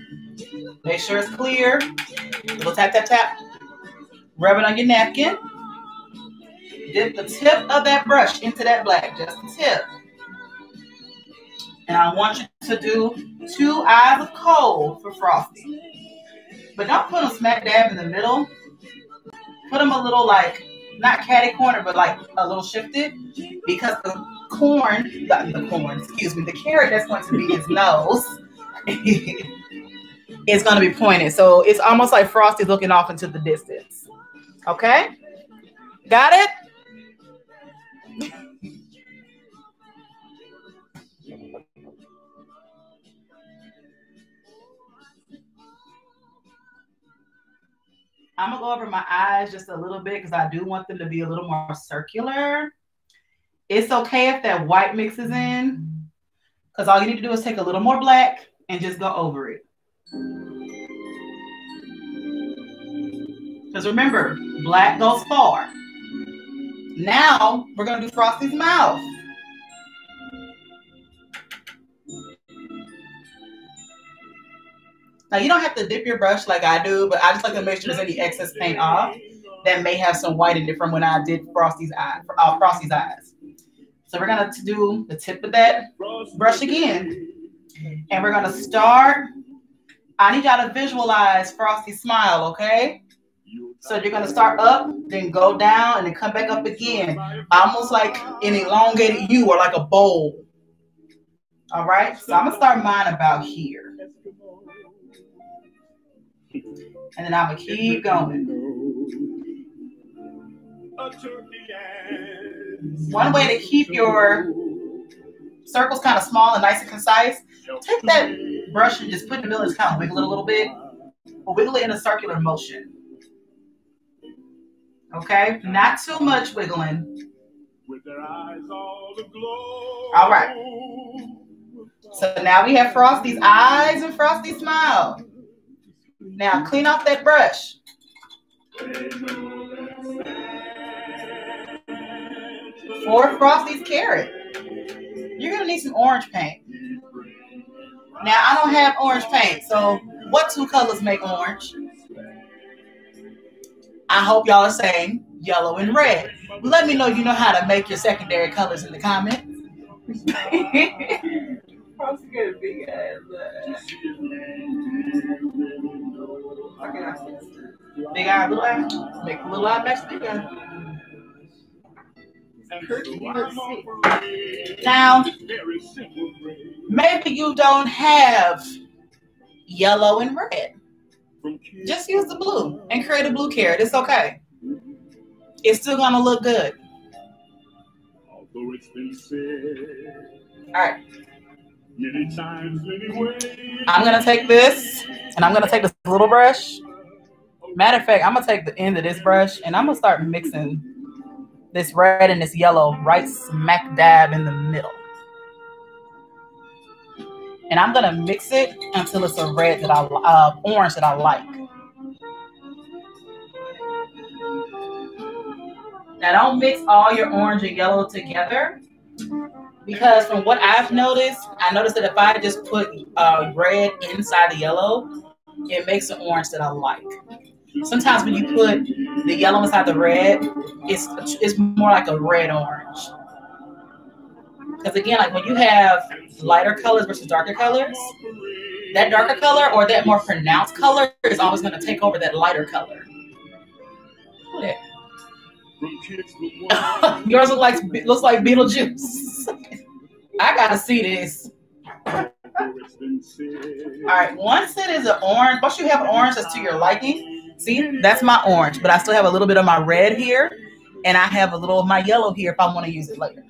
Make sure it's clear. Little tap, tap, tap. Rub it on your napkin. Dip the tip of that brush into that black, just the tip. And I want you to do two eyes of coal for Frosty. But don't put them smack dab in the middle. Put them a little like, not catty corner, but like a little shifted. Because the carrot that's going to be his nose is going to be pointed. So it's almost like Frosty's looking off into the distance. Okay? Got it? I'm going to go over my eyes just a little bit because I do want them to be a little more circular. It's okay if that white mixes in because all you need to do is take a little more black and just go over it. Because remember, black goes far. Now we're going to do Frosty's mouth. Now you don't have to dip your brush like I do, but I just like to make sure there's any excess paint off that may have some white in it from when I did Frosty's eyes. So we're going to do the tip of that brush again. And we're going to start. I need y'all to visualize Frosty's smile, okay? So you're going to start up, then go down, and then come back up again. Almost like an elongated U or like a bowl. All right? So I'm going to start mine about here. And then I'm going to keep going. One way to keep your circles kind of small and nice and concise, take that brush and just put it in the middle and just kind of wiggle it a little bit. Or wiggle it in a circular motion. Okay? Not too much wiggling. All right. So now we have Frosty's eyes and Frosty's smile. Now clean off that brush. For Frosty's carrot, you're going to need some orange paint. Now I don't have orange paint, so what two colors make orange? I hope y'all are saying yellow and red. Let me know you know how to make your secondary colors in the comments. Big eye, little eye. Make a little eye match big eye. Now, maybe you don't have yellow and red. Just use the blue and create a blue carrot. It's okay. It's still going to look good. All right. I'm going to take this, and I'm going to take this little brush. Matter of fact, I'm going to take the end of this brush, and I'm going to start mixing this red and this yellow right smack dab in the middle. And I'm going to mix it until it's a red that I orange that I like. Now don't mix all your orange and yellow together. Because from what I've noticed, I noticed that if I just put red inside the yellow, it makes an orange that I like. Sometimes when you put the yellow inside the red, it's more like a red orange. Because again, like when you have lighter colors versus darker colors, that darker color or that more pronounced color is always going to take over that lighter color. Yeah. Yours looks like Beetlejuice. I gotta see this. Alright, once it is an orange, once you have an orange that's to your liking, see, that's my orange, but I still have a little bit of my red here, and I have a little of my yellow here if I want to use it later.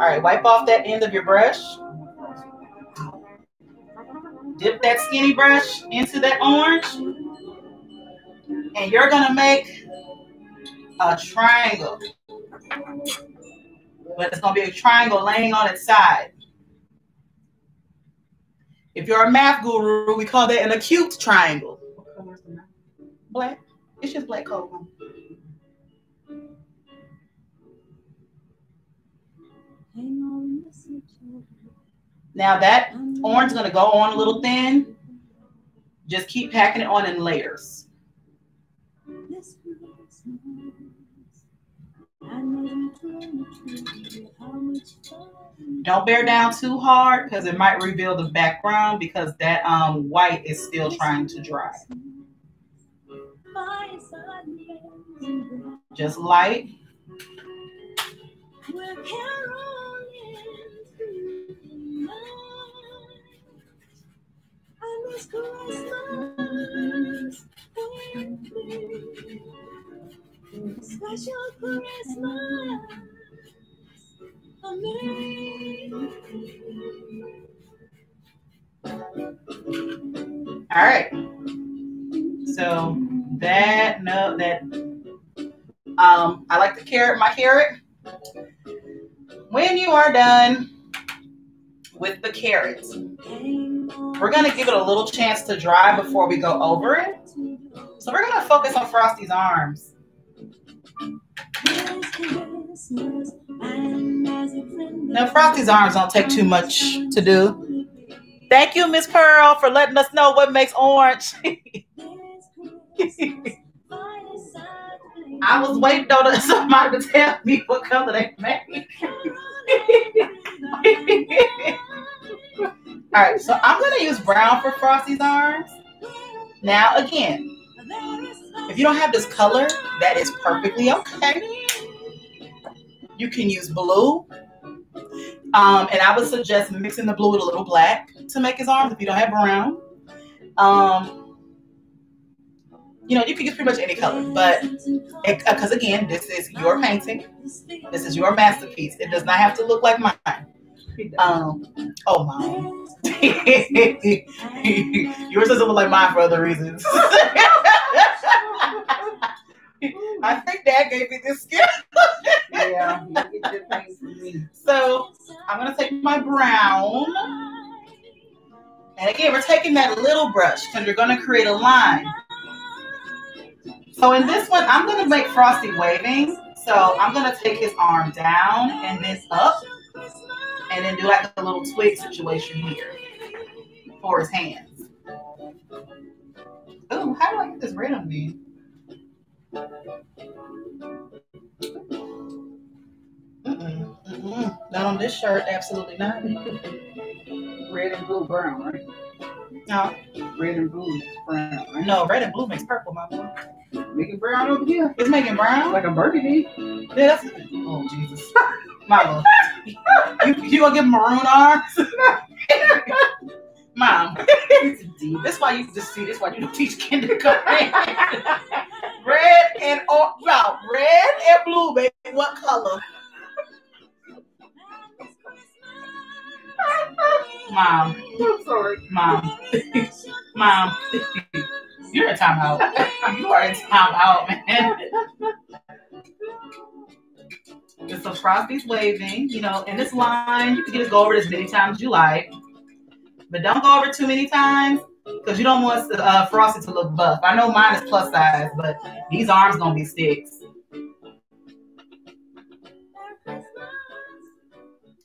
All right, wipe off that end of your brush. Dip that skinny brush into that orange. And you're gonna make a triangle. But it's gonna be a triangle laying on its side. If you're a math guru, we call that an acute triangle. What color is the math? Black. It's just black coat. Now that orange is gonna go on a little thin. Just keep packing it on in layers. Don't bear down too hard because it might reveal the background because that white is still trying to dry. Just light. Special Christmas, amazing. All right. So that I like the carrot, my carrot. When you are done with the carrot, we're gonna give it a little chance to dry before we go over it. So we're gonna focus on Frosty's arms. Now, Frosty's arms don't take too much to do. Thank you, Miss Pearl, for letting us know what makes orange. I was waiting on somebody to tell me what color they make. All right, so I'm going to use brown for Frosty's arms. Now, again, if you don't have this color, that is perfectly okay. You can use blue. And I would suggest mixing the blue with a little black to make his arms if you don't have brown. You know, you can use pretty much any color, but because again, this is your painting. This is your masterpiece. It does not have to look like mine. Oh, mine. Yours doesn't look like mine for other reasons. I think Dad gave me this gift. Yeah, you get your face from me. So I'm gonna take my brown, and again, we're taking that little brush because you're gonna create a line. So in this one, I'm gonna make Frosty waving. So I'm gonna take his arm down and this up, and then do like a little twig situation here for his hands. Oh, how do I get this red on me? Not on this shirt, absolutely not. Red and blue, brown, right? No. Red and blue, brown, right? No, red and blue makes purple, my boy. Making brown over here. It's making brown? Like a burgundy. Yeah, that's... Oh, Jesus. My love. You gonna give maroon arms? Mom, that's why you just see. That's why you don't teach kindergarten. Red and all, no, red and blue, baby. What color? Mom, I'm sorry, Mom, Mom, you're in timeout. You are in timeout, man. Just so Frosty's waving, you know, and this line you can just go over it as many times as you like. But don't go over too many times because you don't want Frosty to look buff. I know mine is plus size, but these arms gonna be 6.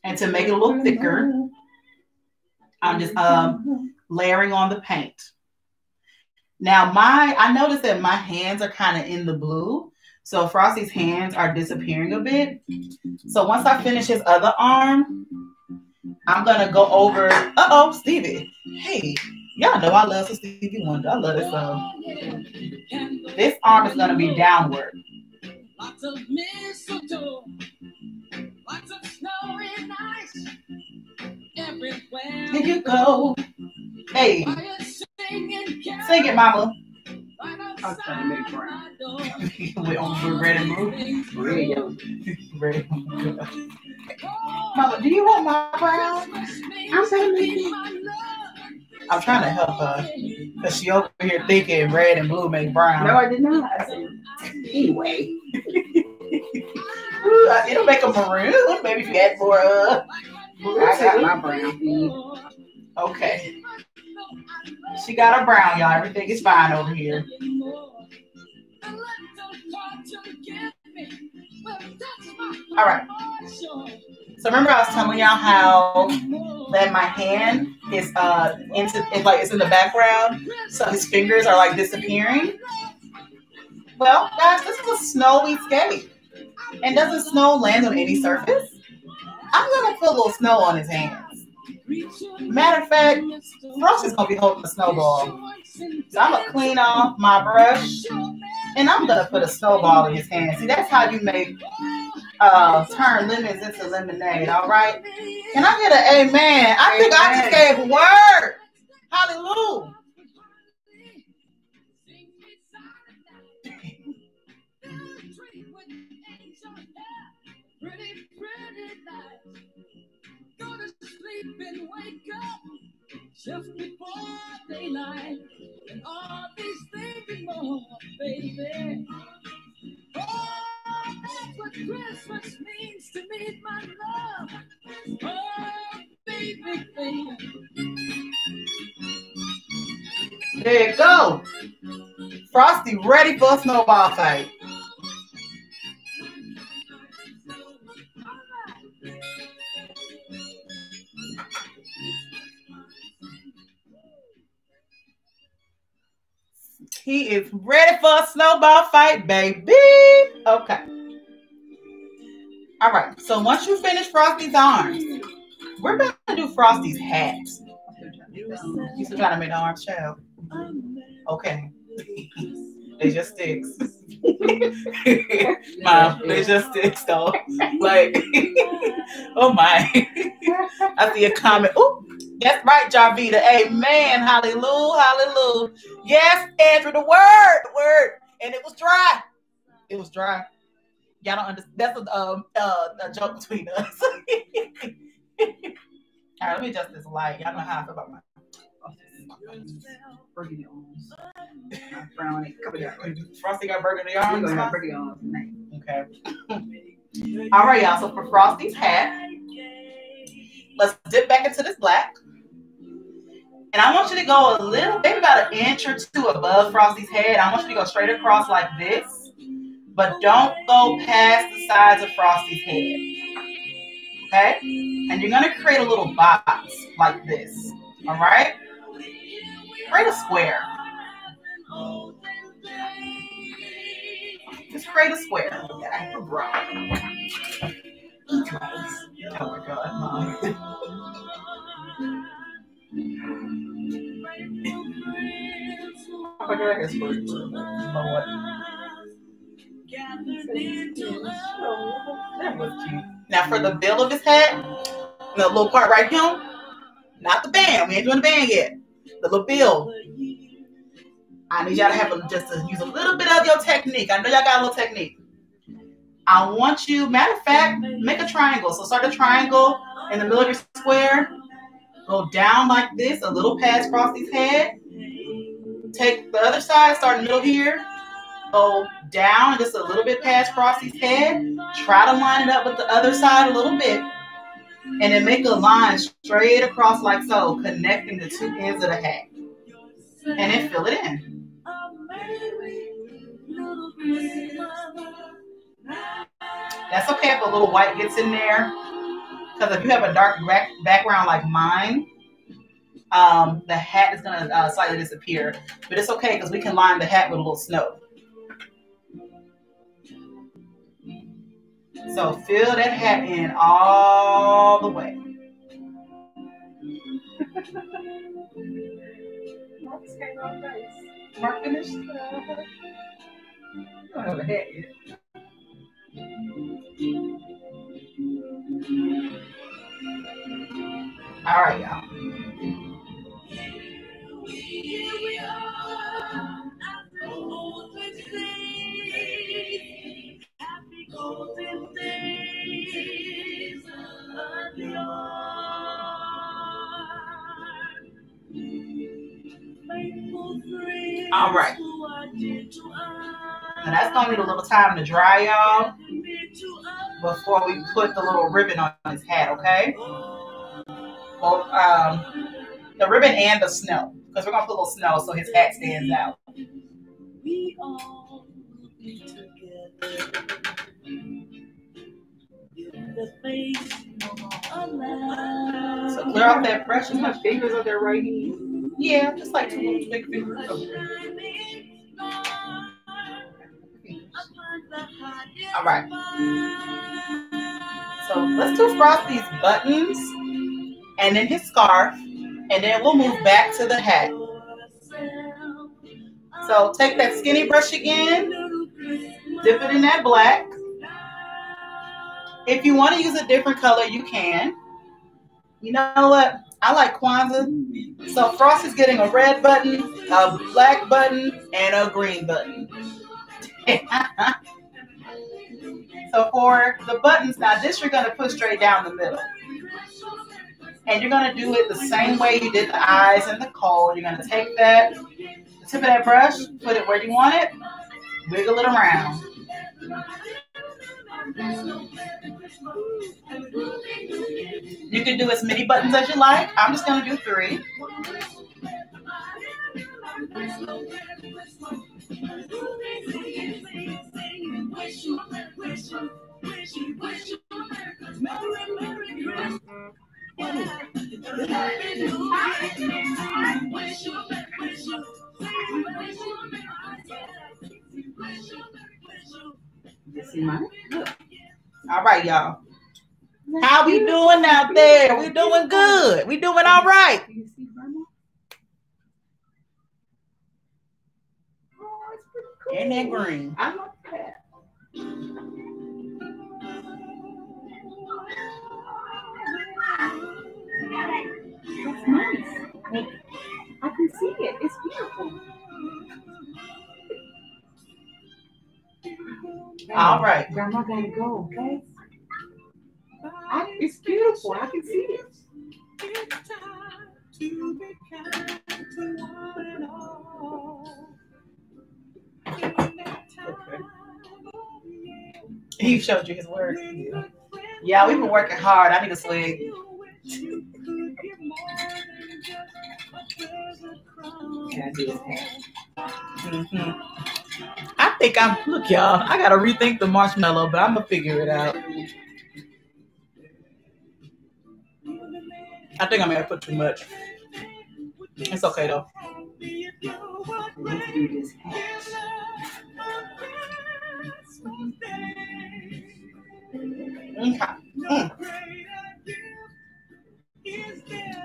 And to make it a little thicker, I'm just layering on the paint. Now I noticed that my hands are kind of in the blue. So Frosty's hands are disappearing a bit. So once I finish his other arm, I'm gonna go over. Stevie. Hey, y'all know I love Stevie Wonder. I love this song. This arm is gonna be downward. Lots of mistletoe, lots of snow and ice everywhere. Here you go. Hey, sing it, Mama. I was trying to make brown. We're red and blue. Red. Mama, do you want my crown? I'm saying, baby. I'm trying to help her because she over here thinking red and blue make brown. No, I did not. I said, anyway. It'll make a maroon. Maybe if you add more blue. I got my brown. Okay. She got her brown, y'all. Everything is fine over here. All right. So remember I was telling y'all how that my hand is it's in the background, so his fingers are like disappearing. Well, guys, this is a snowy skate. And doesn't snow land on any surface? I'm gonna put a little snow on his hands. Matter of fact, Roach is gonna be holding a snowball. So I'm gonna clean off my brush and I'm gonna put a snowball in his hand. See, that's how you make turn lemons into lemonade, all right? Can I get an amen? I think I just gave a word. Hallelujah. Pretty night. Go to sleep and wake up just before daylight. And all these things and more, baby. Oh, that's what Christmas means to me, my love. Oh, baby, baby. There you go. Frosty ready for a snowball fight. He is ready for a snowball fight, baby. Okay. All right. So once you finish Frosty's arms, we're going to do Frosty's hat. You still trying to make the arms child? Okay. They just sticks. Mom, they just sticks, though. Like, oh, my. I see a comment. Ooh. That's right, Jarvita. Amen. Hallelujah. Hallelujah. Yes, Andrew, the word. The word. And it was dry. It was dry. Y'all don't understand. That's a joke between us. All right, let me adjust this light. Y'all know how I feel about my burgundy arms. My brownie. Frosty got burgundy arms. We're going to have burgundy arms tonight. Okay. All right, y'all. So for Frosty's hat, let's dip back into this black. And I want you to go a little, maybe about an inch or two above Frosty's head. I want you to go straight across like this, but don't go past the sides of Frosty's head, okay? And you're gonna create a little box like this, all right? Create a square. Just create a square. Oh my God, Mom. Now for the bill of his head, the little part right here, not the band, we ain't doing the band yet, the little bill. I need y'all to have just use a little bit of your technique. I know y'all got a little technique. I want you, matter of fact, make a triangle. So start a triangle in the middle of your square. Go down like this, a little past Frosty's head. Take the other side, start in the middle here. Go down just a little bit past Frosty's head. Try to line it up with the other side a little bit. And then make a line straight across like so, connecting the two ends of the hat. And then fill it in. That's okay if a little white gets in there. Because if you have a dark background like mine, the hat is going to slightly disappear. But it's okay because we can line the hat with a little snow. So fill that hat in all the way. Mark finished? I don't have a hat yet. All right, y'all. Happy golden days. All right. Now that's gonna need a little time to dry, y'all, before we put the little ribbon on his head, okay? Both the ribbon and the snow, because we're gonna put a little snow so his hat stands out. We all be together. So clear out that brush. Is my fingers on their right hand? Yeah, just like two little big fingers. All right. So let's do Frosty's buttons and then his scarf, and then we'll move back to the hat. So take that skinny brush again, dip it in that black. If you want to use a different color, you can. You know what? I like Kwanzaa. So Frost is getting a red button, a black button, and a green button. So for the buttons, now this you're going to put straight down the middle. And you're going to do it the same way you did the eyes and the cold. You're going to take that, the tip of that brush, put it where you want it, wiggle it around. You can do as many buttons as you like. I'm just going to do 3. You see mine? All right, y'all. How we doing out there? We doing good. We doing all right. And that green. I love that. That's nice. I can see it. It's beautiful. All right. Grandma gotta go, okay? It's beautiful. I can see it. It's time to be kind to one and all. He showed you his work. Yeah, we've been working hard. I need a swig. Can I do his hair? Mm-hmm. I think look, y'all, I gotta rethink the marshmallow, but I'm gonna figure it out. I think I may have put too much. It's okay though. Let's do this. Okay.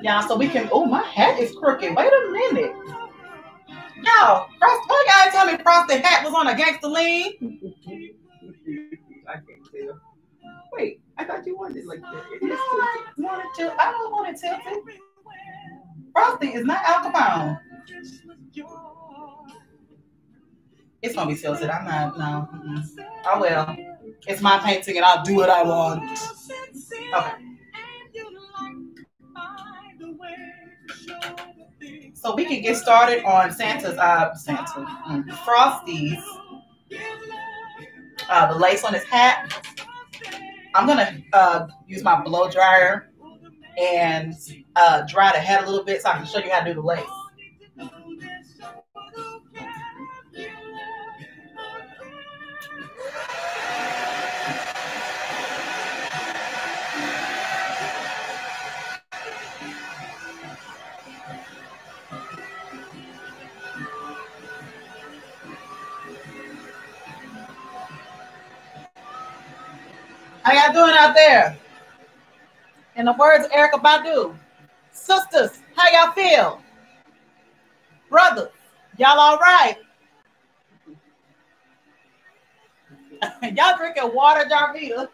Yeah, so we can, oh, my hat is crooked. Wait a minute. Y'all, why y'all tell me Frosty hat was on a gangster lean? I can't tell. Wait, I thought you wanted it like that. No, I wanted to. I don't want it tilted. Frosty is not Al Capone. It's gonna be tilted. I'm not. No. I will. It's my painting, and I'll do what I want. Okay. So we can get started on Frosty's, the lace on his hat. I'm gonna use my blow dryer and dry the hat a little bit so I can show you how to do the lace. How y'all doing out there? In the words of Erykah Badu, sisters, how y'all feel? Brothers, y'all all right? Y'all drinking water, Jarvita.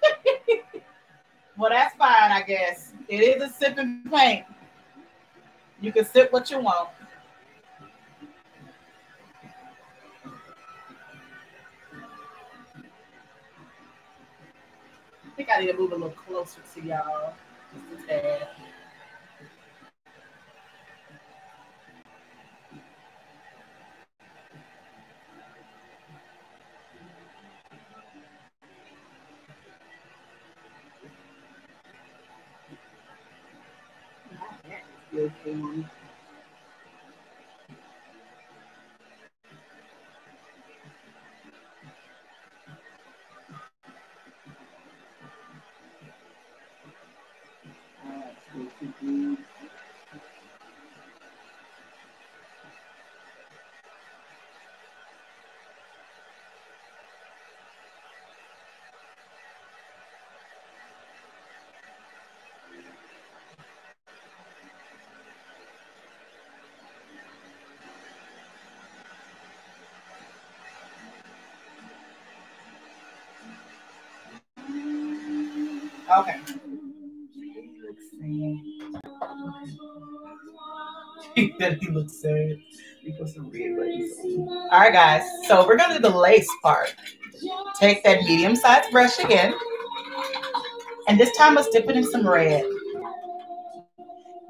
Well, that's fine, I guess. It is a sip and paint. You can sip what you want. I think I need to move a little closer to y'all. go down. Okay. That he looks sad. All right, guys. So we're gonna do the lace part. Take that medium-sized brush again, and this time let's dip it in some red.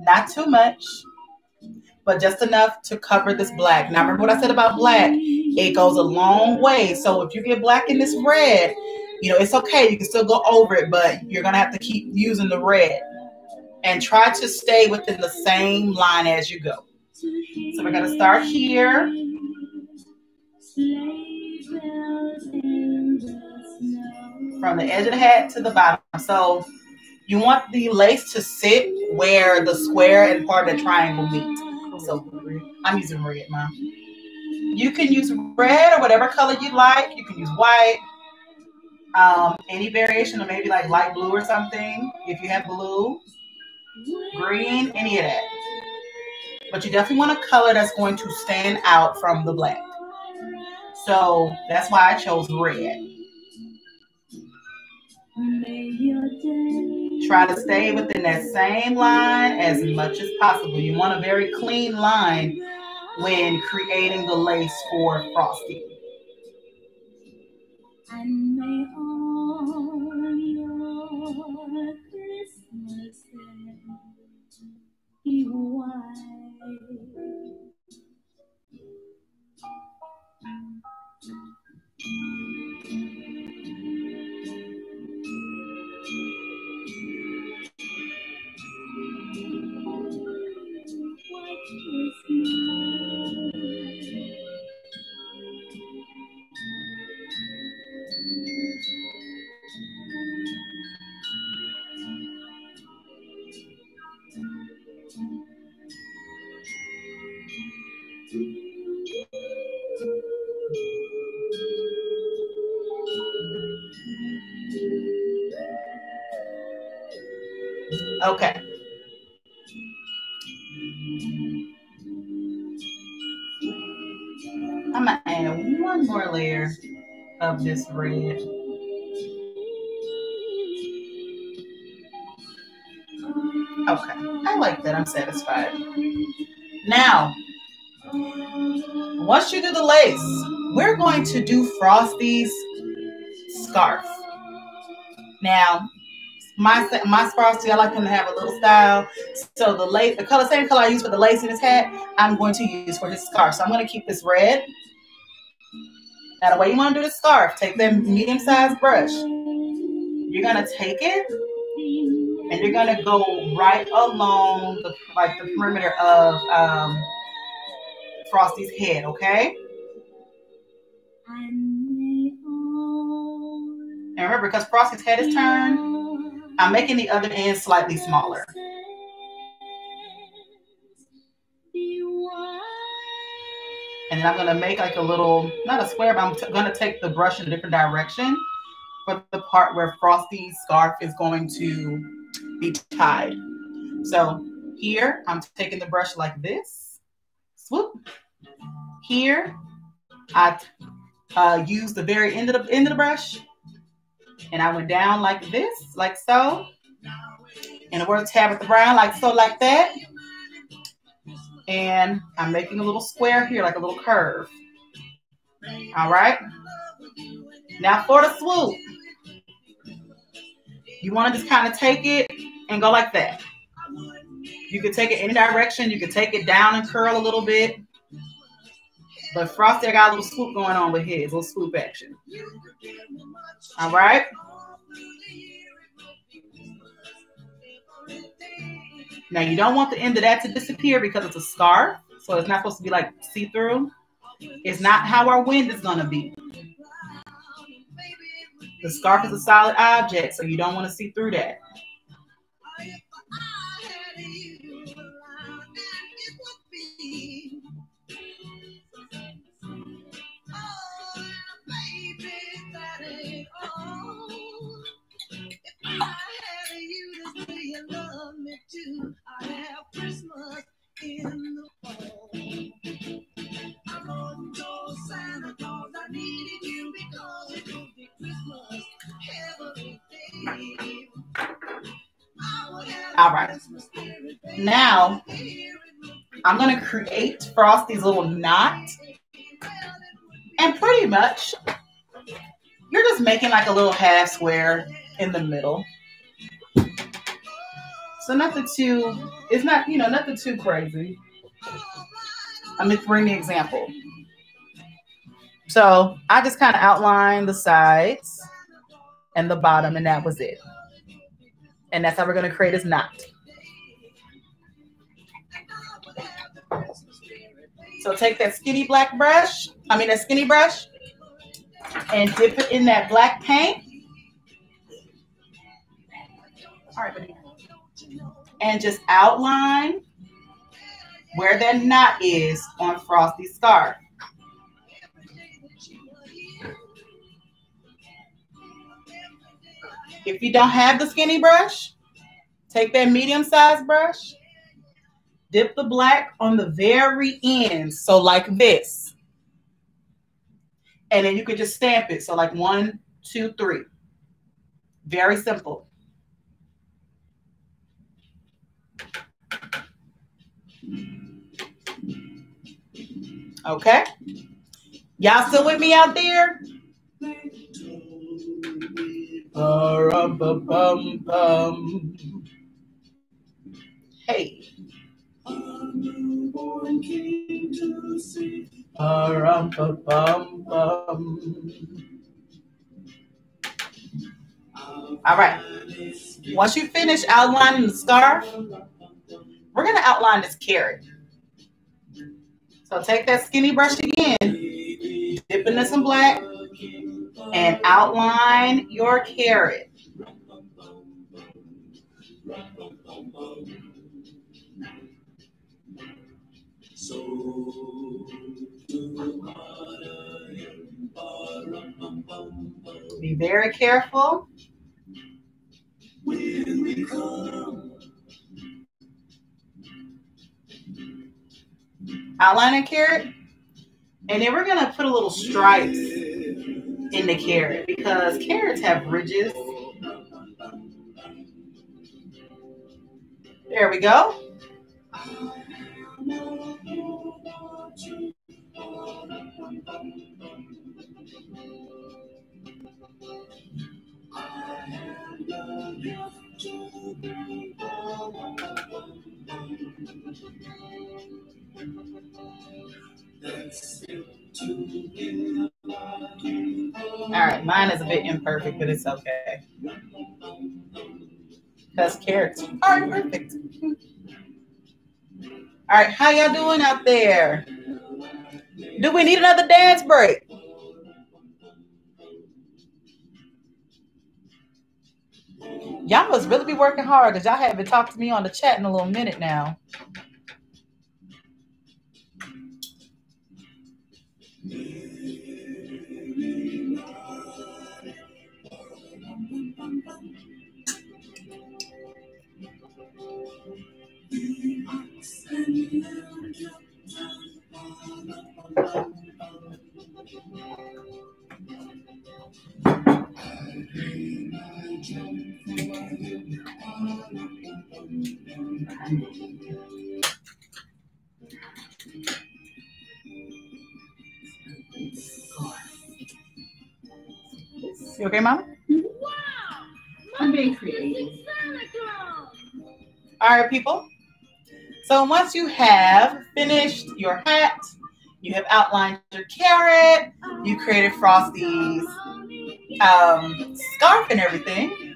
Not too much, but just enough to cover this black. Now remember what I said about black? It goes a long way. So if you get black in this red, you know, it's okay. You can still go over it, but you're going to have to keep using the red and try to stay within the same line as you go. So we're going to start here. From the edge of the hat to the bottom. So you want the lace to sit where the square and part of the triangle meet. So I'm using red, Mom. You can use red or whatever color you like. You can use white. Any variation of maybe like light blue or something, if you have blue, green, any of that. But you definitely want a color that's going to stand out from the black. So that's why I chose red. Try to stay within that same line as much as possible. You want a very clean line when creating the lace for frosting. And may all your Christmases be white. White Christmas. Okay. I'm gonna add one more layer of this red. Okay, I like that. I'm satisfied. Now, once you do the lace, we're going to do Frosty's scarf. Now, my Frosty, I like him to have a little style. So the lace, same color I use for the lace in his hat, I'm going to use for his scarf. So I'm going to keep this red. Now the way you want to do the scarf, take that medium-sized brush. You're going to take it, and you're going to go right along the, like, the perimeter of Frosty's head, okay? And remember, because Frosty's head is turned, I'm making the other end slightly smaller. And then I'm going to make like a little, not a square, but I'm going to take the brush in a different direction for the part where Frosty's scarf is going to be tied. So here, I'm taking the brush like this. Swoop. Here, I use the very end of the brush. And I went down like this, like so. And I worked Tabitha Brown, like so, like that. And I'm making a little square here, like a little curve. All right. Now for the swoop. You want to just kind of take it and go like that. You could take it any direction. You could take it down and curl a little bit. But Frosty got a little swoop going on with his, little swoop action. All right. Now you don't want the end of that to disappear because it's a scarf, so it's not supposed to be like see-through. It's not how our wind is going to be. The scarf is a solid object, so you don't want to see through that. All right, now I'm going to create Frosty's little knot, and pretty much you're just making like a little half square in the middle. So nothing too, it's not, you know, nothing too crazy. I'm going to bring the example. So I just kind of outlined the sides and the bottom, and that was it. And that's how we're going to create this knot. So take that skinny black brush, that skinny brush, and dip it in that black paint. All right, buddy. And just outline where that knot is on Frosty's scarf. If you don't have the skinny brush, take that medium-sized brush, dip the black on the very end, so like this. And then you could just stamp it, so like 1, 2, 3. Very simple. Okay? Y'all still with me out there? Hey. A newborn king to see. All right. Once you finish outlining the scarf, we're going to outline this carrot. So take that skinny brush again, dip in some black, and outline your carrot. Be very careful. When we come. Outline a carrot, and then we're gonna put a little stripes in the carrot because carrots have ridges. There we go. All right, mine is a bit imperfect, but it's okay. That's carrots. All right, perfect. All right, how y'all doing out there? Do we need another dance break? Y'all must really be working hard because y'all haven't talked to me on the chat in a little minute now. You okay, Mama? Wow! I'm being creative. All right, people. So once you have finished your hat, you have outlined your carrot, you created Frosty's scarf and everything,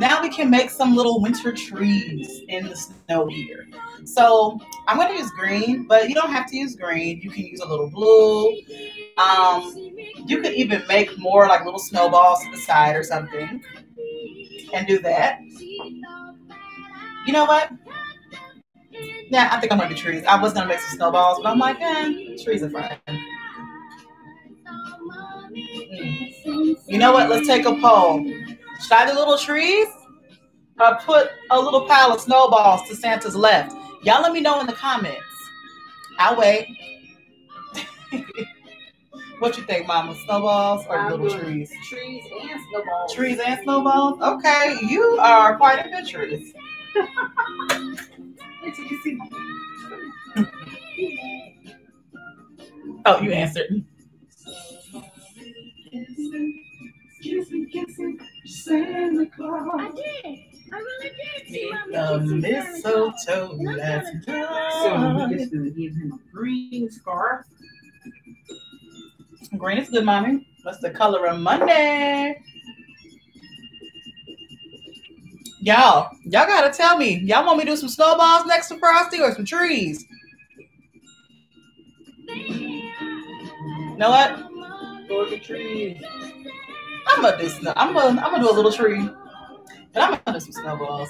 Now we can make some little winter trees in the snow here. So I'm going to use green, but you don't have to use green. You can use a little blue. You could even make more like little snowballs to the side or something and do that. You know what? Nah, I think I'm going to do trees. I was going to make some snowballs, but I'm like, eh, trees are fun. You know what? Let's take a poll. Should I do little trees or put a little pile of snowballs to Santa's left? Y'all let me know in the comments. I'll wait. What you think, Mama? Snowballs or little trees? Trees and snowballs. Trees and snowballs? Okay, you are quite adventurous. Wait till you see my Oh, you answered. Kissing, kissing, Santa Claus. I did. I really did. See the mistletoe last night. So we're just gonna give him a green scarf. Green is good, Mommy. That's the color of Monday. Y'all gotta tell me. Y'all want me to do some snowballs next to Frosty or some trees? You know what? Go to the trees. I'm gonna do a little tree, but I'm gonna do some snowballs.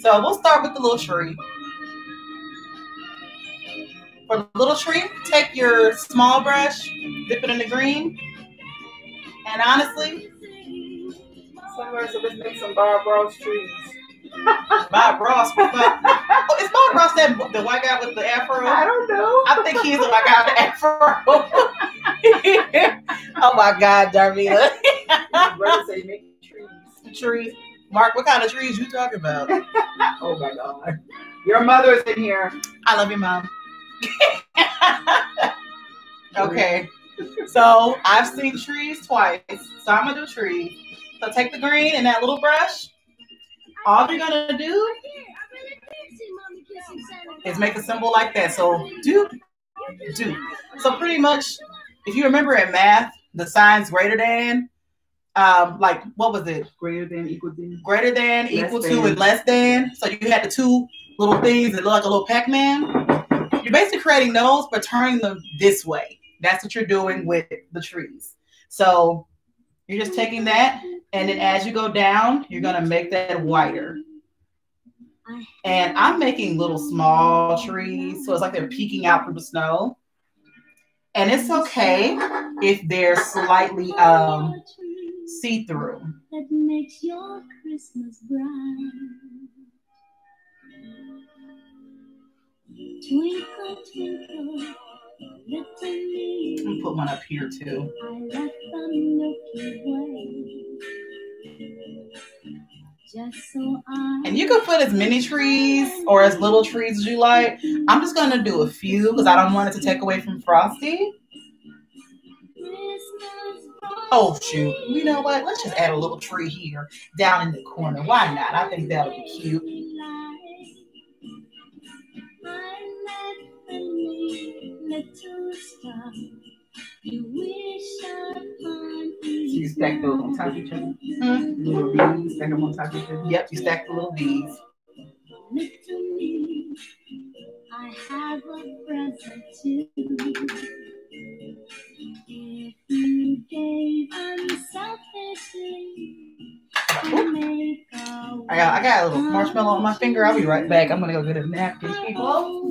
So we'll start with the little tree. For the little tree, take your small brush, dip it in the green, and honestly, somewhere so let's make some Bob Ross trees. Bob Ross, is Bob Ross that the white guy with the afro? I don't know. I think he's the white guy with the afro. Oh my God, Darvila. Trees. Mark, what kind of trees you talking about? Oh my God. Your mother is in here. I love you, Mom. Okay. So I've seen trees twice. So I'm gonna do trees. So take the green and that little brush. All you're gonna do is make a symbol like that. So do. So pretty much, if you remember in math, the signs greater than, like what was it? Greater than, equal to. Greater than, equal to, and less than. So you had the two little things that look like a little Pac-Man. You're basically creating those, but turning them this way. That's what you're doing with the trees. So you're just taking that, and then as you go down, you're gonna make that wider. And I'm making little small trees, so it's like they're peeking out from the snow. And it's okay if they're slightly see-through. That makes your Christmas bright. Twinkle, twinkle, little. Put one up here too. I love the Milky Way. Just so I. And you can put as many trees or as little trees as you like. I'm just going to do a few because I don't want it to take away from Frosty. Oh, shoot. You know what? Let's just add a little tree here down in the corner. Why not? I think that'll be cute. You stack those on top of each other. Mm-hmm. Little bees, stack them on top of each other. Yep, you stack the little bees. I have a present too. If you gave unselfishly, I got a little marshmallow on my finger. I'll be right back. I'm gonna go get a napkin. People.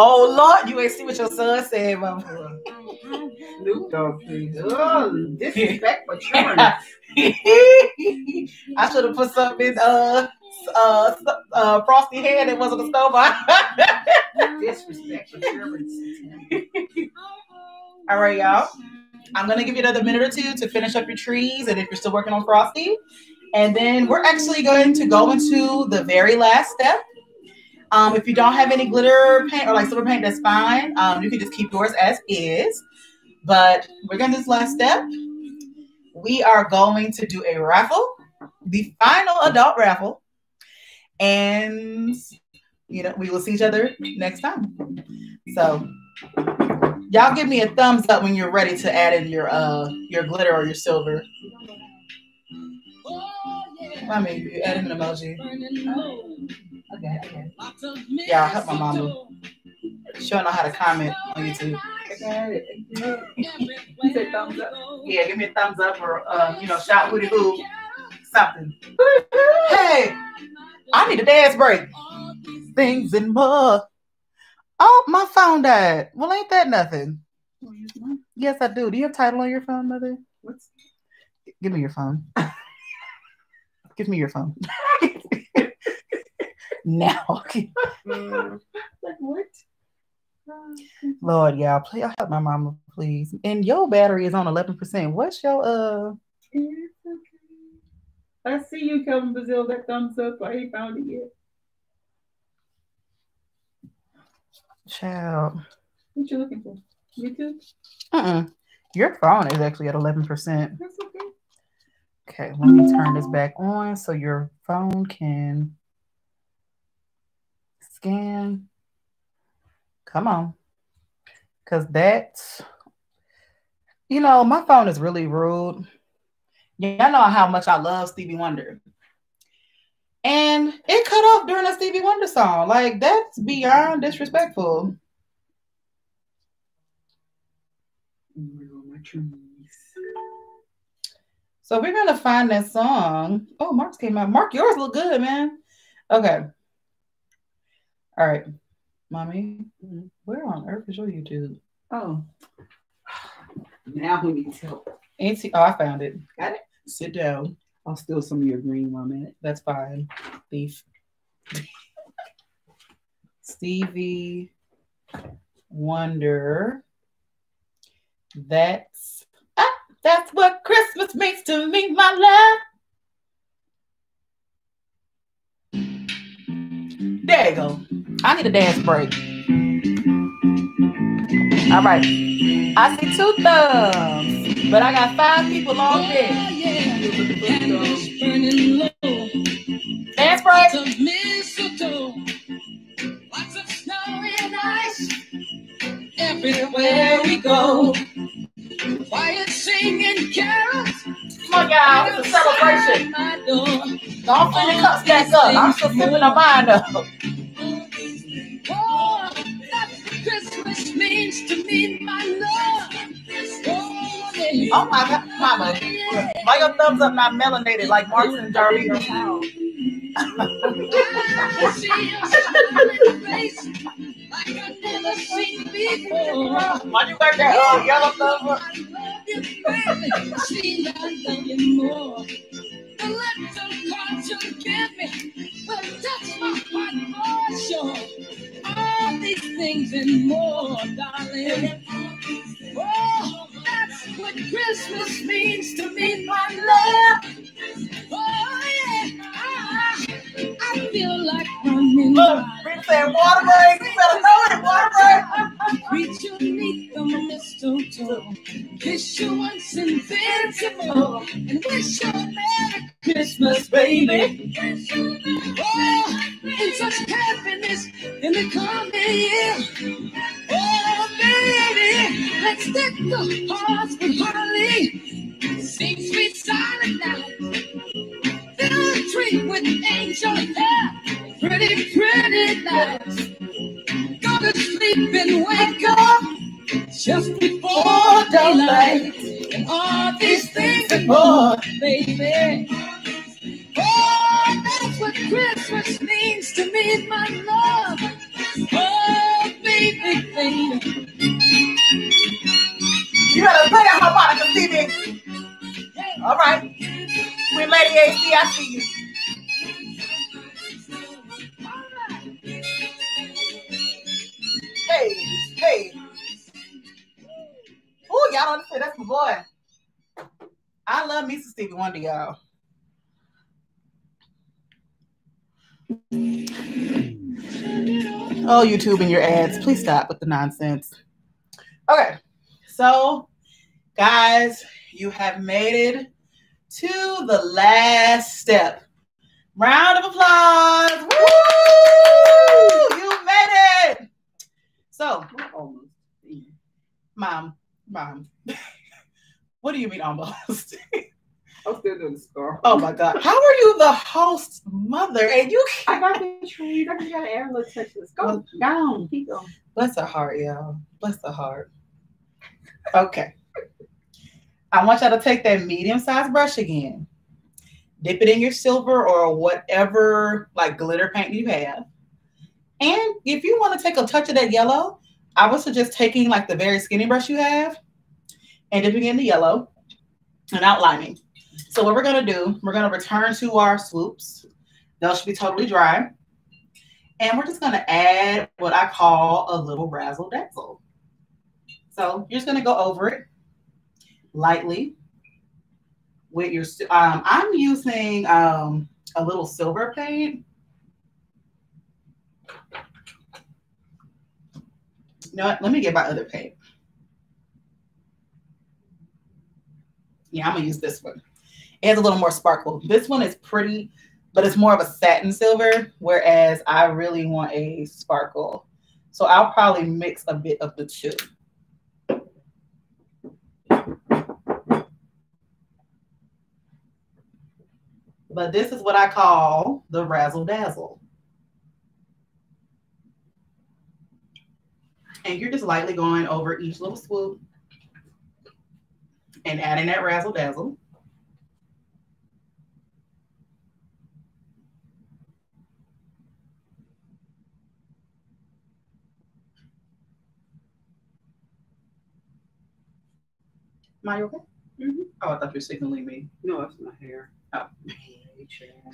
Oh Lord, you ain't see what your son said, Mama. Snoop Dogg, please. Oh, disrespect for children. I should have put something in Frosty Head. It wasn't a snowball. Disrespect for children. All right, y'all. I'm going to give you another minute or two to finish up your trees, and if you're still working on Frosty. And then we're actually going to go into the very last step. If you don't have any glitter paint or like silver paint, that's fine. You can just keep yours as is. But we're going to this last step. We are going to do a raffle, the final adult raffle. And, you know, we will see each other next time. So y'all give me a thumbs up when you're ready to add in your glitter or your silver. I mean, you add in an emoji. Okay, okay. Yeah, I'll help my mama. She'll know how to comment on YouTube. You say thumbs up? Yeah, give me a thumbs up or, you know, shout hooty hoo, something. Hey, I need a dance break. Things and more. Oh, my phone died. Well, ain't that nothing? Yes, I do. Do you have title on your phone, mother? What's? Give me your phone. Give me your phone. Now. Like what? Lord, y'all, please help my mama, please. And your battery is on 11%. What's your It's okay. I see you, Kevin Brazil. That thumbs up. I ain't found it yet. Child. What you looking for? YouTube? Your phone is actually at 11%. That's okay. Okay, let me turn this back on so your phone can scan. Come on. Because that's, you know, my phone is really rude. Y'all know how much I love Stevie Wonder. And it cut off during a Stevie Wonder song. Like, that's beyond disrespectful. So we're going to find that song. Oh, Mark's came out. Mark, yours look good, man. Okay. All right. Mommy, where on earth is your YouTube? Oh. Now who needs help? Auntie, oh, I found it. Got it? Sit down. I'll steal some of your green 1 minute. That's fine. Beef. Stevie Wonder. That's what Christmas means to me, my love. There you go. I need a dance break. All right. I see 2 thumbs, but I got 5 people on this. Yeah. Dance break. Lots of mistletoe, lots of snow and ice. Everywhere we go. Quiet singing carols. Come on, y'all. It's a celebration. Don't fill your cups back up. I'm still sipping on mine up. Oh, that's what Christmas means to me, my love. Oh, my God, Mama. Why your thumbs up not melanated like Marks and Jarvis? I see a smiling face like I've never seen before. Why you got that yellow thumb up? I love you, baby. See, I love you more. The little cards you give me will touch my heart for sure. All these things and more, darling. Oh, that's what Christmas means to me, my love. Oh, yeah. I feel like running. Look, we're saying water break. You better know it, water break. Reach you beneath the mistletoe. Kiss you once invincible. And wish you a Merry Christmas, baby. Oh, it's such happiness in the coming year. Oh, baby, let's stick the hearts with holly. Sing sweet silent night. Fill a tree with angel hair, pretty, pretty nights. Go to sleep and wake up just before daylight. And all these things and more, baby. Oh, that's what Christmas means to me, my love. Oh, baby, baby. All right. Queen Lady AC, I see you. Hey, hey. Oh, y'all don't say that's my boy. I love me some Stevie Wonder, y'all. Oh, YouTube and your ads. Please stop with the nonsense. Okay. So, guys, you have made it to the last step. Round of applause. Woo! You made it. So, Mom, what do you mean almost? I'm still doing the scarf. Oh my God. How are you the host mother? And you can't. I got the treat. I just got to add a little touch to this. Go down. Keep going. Bless her heart, y'all. Bless her heart. Okay. I want y'all to take that medium-sized brush again. Dip it in your silver or whatever like glitter paint you have. And if you want to take a touch of that yellow, I would suggest taking like the very skinny brush you have and dipping in the yellow and outlining. So what we're going to do, we're going to return to our swoops. Those should be totally dry. And we're just going to add what I call a little razzle dazzle. So you're just going to go over it lightly with your, I'm using a little silver paint. You know what? Let me get my other paint. Yeah, I'm going to use this one. It has a little more sparkle. This one is pretty, but it's more of a satin silver, whereas I really want a sparkle. So I'll probably mix a bit of the two. But this is what I call the razzle dazzle. And you're just lightly going over each little swoop and adding that razzle dazzle. Am I okay? Mm-hmm. Oh, I thought you were signaling me. No, it's my hair. Oh.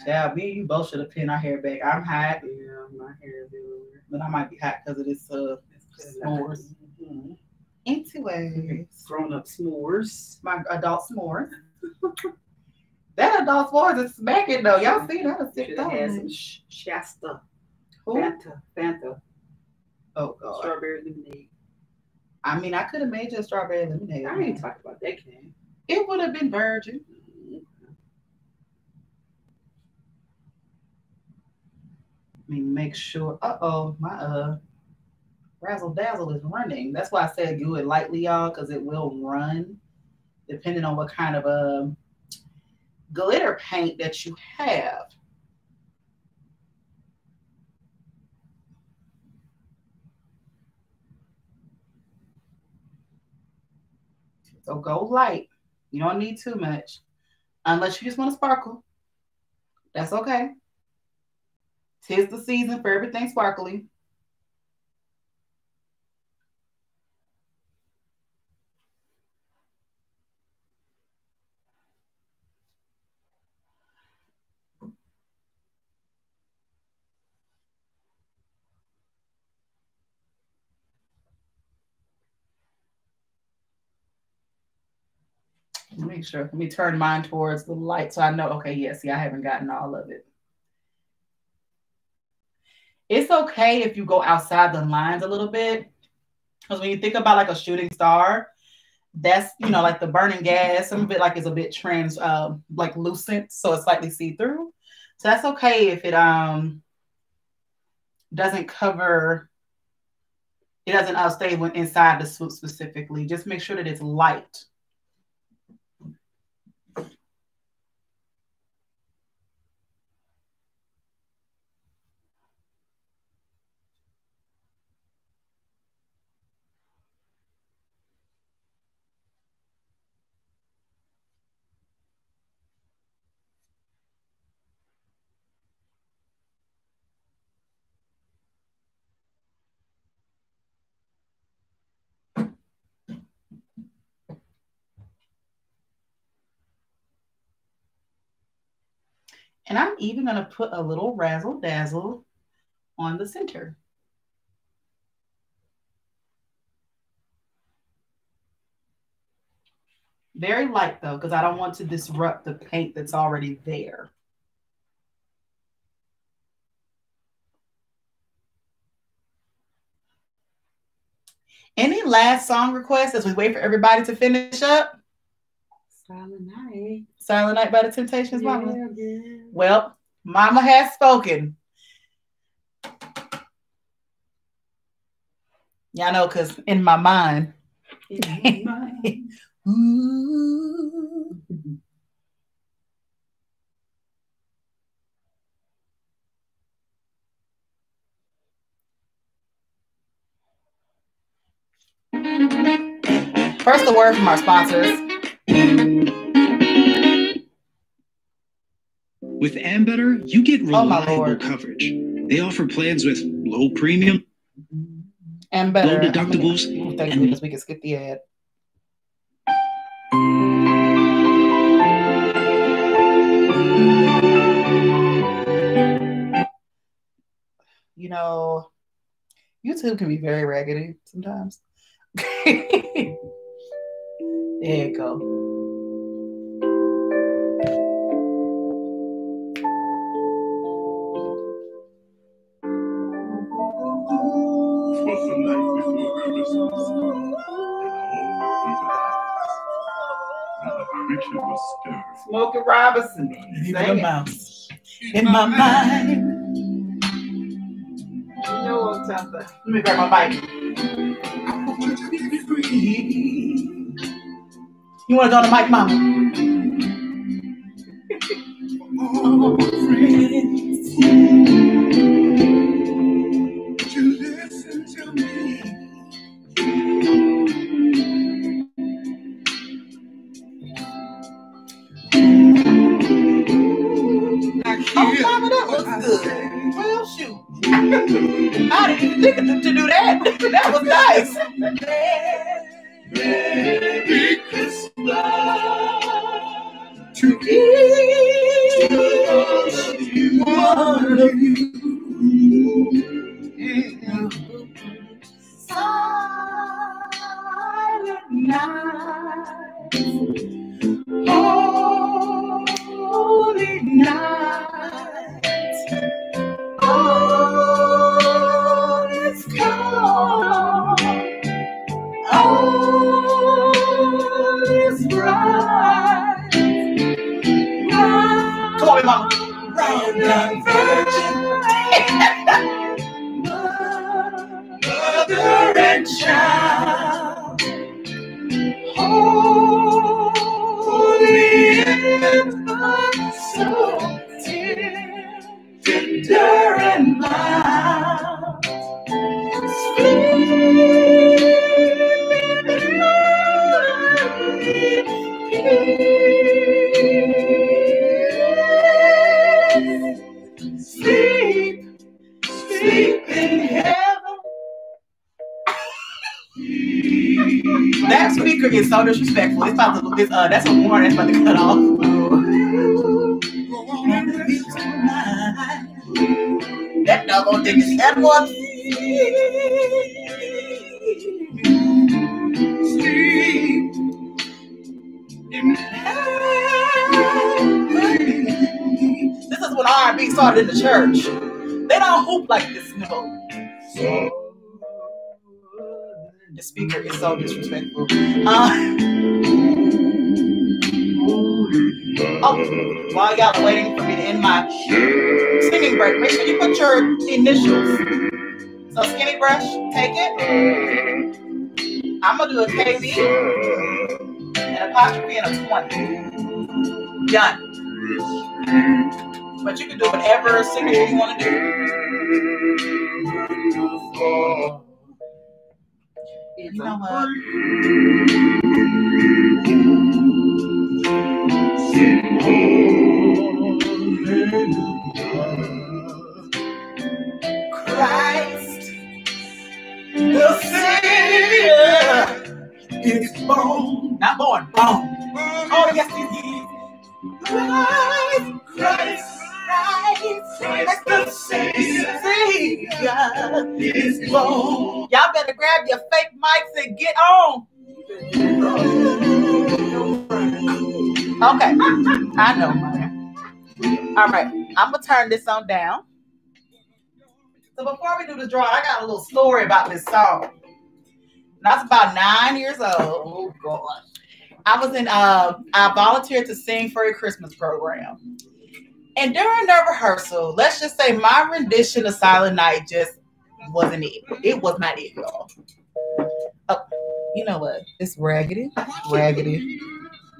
Yeah, me and you both should have pinned our hair back. I'm hot. Yeah, my hair is everywhere. But I might be hot because of this s'mores. Mm-hmm. Anyway. Grown-up s'mores. My adult s'mores. That adult s'mores is smacking, though. Y'all see that? Should have had some Shasta. Who? Fanta. Oh, God. Strawberry lemonade. I mean, I could have made you a strawberry lemonade. I ain't talking about that can. It would have been virgin. Let me make sure. Uh-oh, my razzle dazzle is running. That's why I said do it lightly, y'all, because it will run depending on what kind of glitter paint that you have. So go light. You don't need too much. Unless you just want to sparkle. That's okay. 'Tis the season for everything sparkly. Make sure. Let me turn mine towards the light so I know. Okay, yes, yeah, see, I haven't gotten all of it. It's okay if you go outside the lines a little bit, because when you think about like a shooting star, that's, you know, like the burning gas, some of it like is a bit like lucent, so it's slightly see-through. So that's okay if it doesn't cover, it doesn't stay inside the swoop specifically. Just make sure that it's light. And I'm even going to put a little razzle dazzle on the center. Very light though, because I don't want to disrupt the paint that's already there. Any last song requests as we wait for everybody to finish up? Silent Night. Silent Night by the Temptations, yeah, Mama. Yeah. Well, Mama has spoken. Y'all know, because in my mind. In my mind. Ooh. First, a word from our sponsors. With Ambetter, you get reliable coverage. They offer plans with low premium, Ambetter, low deductibles, thank you, because we can skip the ad. You know, YouTube can be very raggedy sometimes. There you go. Smokey Robinson. Sing it. In my mind. You know what I'm talking about. Let me grab my mic. You want to go on the mic, Mama? Oh, friends, would you listen to me? Well, shoot. I didn't even think to do that. That was nice. Merry Christmas to each one of you. Silent night, holy night. Mama. Round and virgin, mother and child, holy infant, so tender and mild, sleep in heaven. That speaker is so disrespectful. It's about to, that's a warning. It's about to cut off. That doggone thing is Edward. Sleep in heaven. This is when R&B started in the church. They don't hoop like this, no. The speaker is so disrespectful. Oh, while y'all are waiting for me to end my singing break, make sure you put your initials. So Skinny Brush, take it. I'm going to do a KB, an apostrophe, and a 20. Done. But you can do whatever signature you want to do. You know what? Christ, the Savior, is born. Not born, born. Oh, yes, he is. Christ, Christ. Y'all better grab your fake mics and get on. Okay, I know. All right, I'm gonna turn this on down. So before we do the draw, I got a little story about this song. That's about 9 years old. Oh God! I was in. I volunteered to sing for a Christmas program, and during the rehearsal, let's just say my rendition of "Silent Night" just wasn't it. It was not it, y'all. Oh, you know what? It's raggedy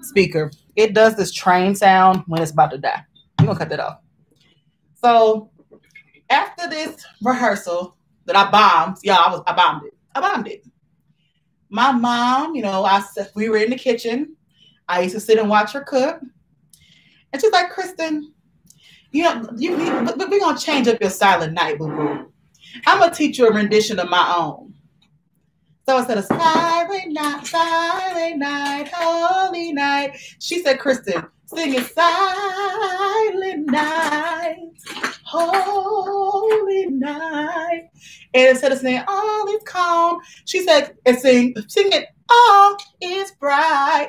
speaker. It does this train sound when it's about to die. I'm gonna cut that off. So after this rehearsal that I bombed, y'all, I bombed it. My mom, you know, we were in the kitchen. I used to sit and watch her cook, and she's like, "Kristen, you know, we're gonna change up your Silent Night, boo boo. I'm gonna teach you a rendition of my own." So instead of silent night, holy night, she said, "Kristen, sing it silent night, holy night." And instead of saying all is calm, she said, and sing it all is bright.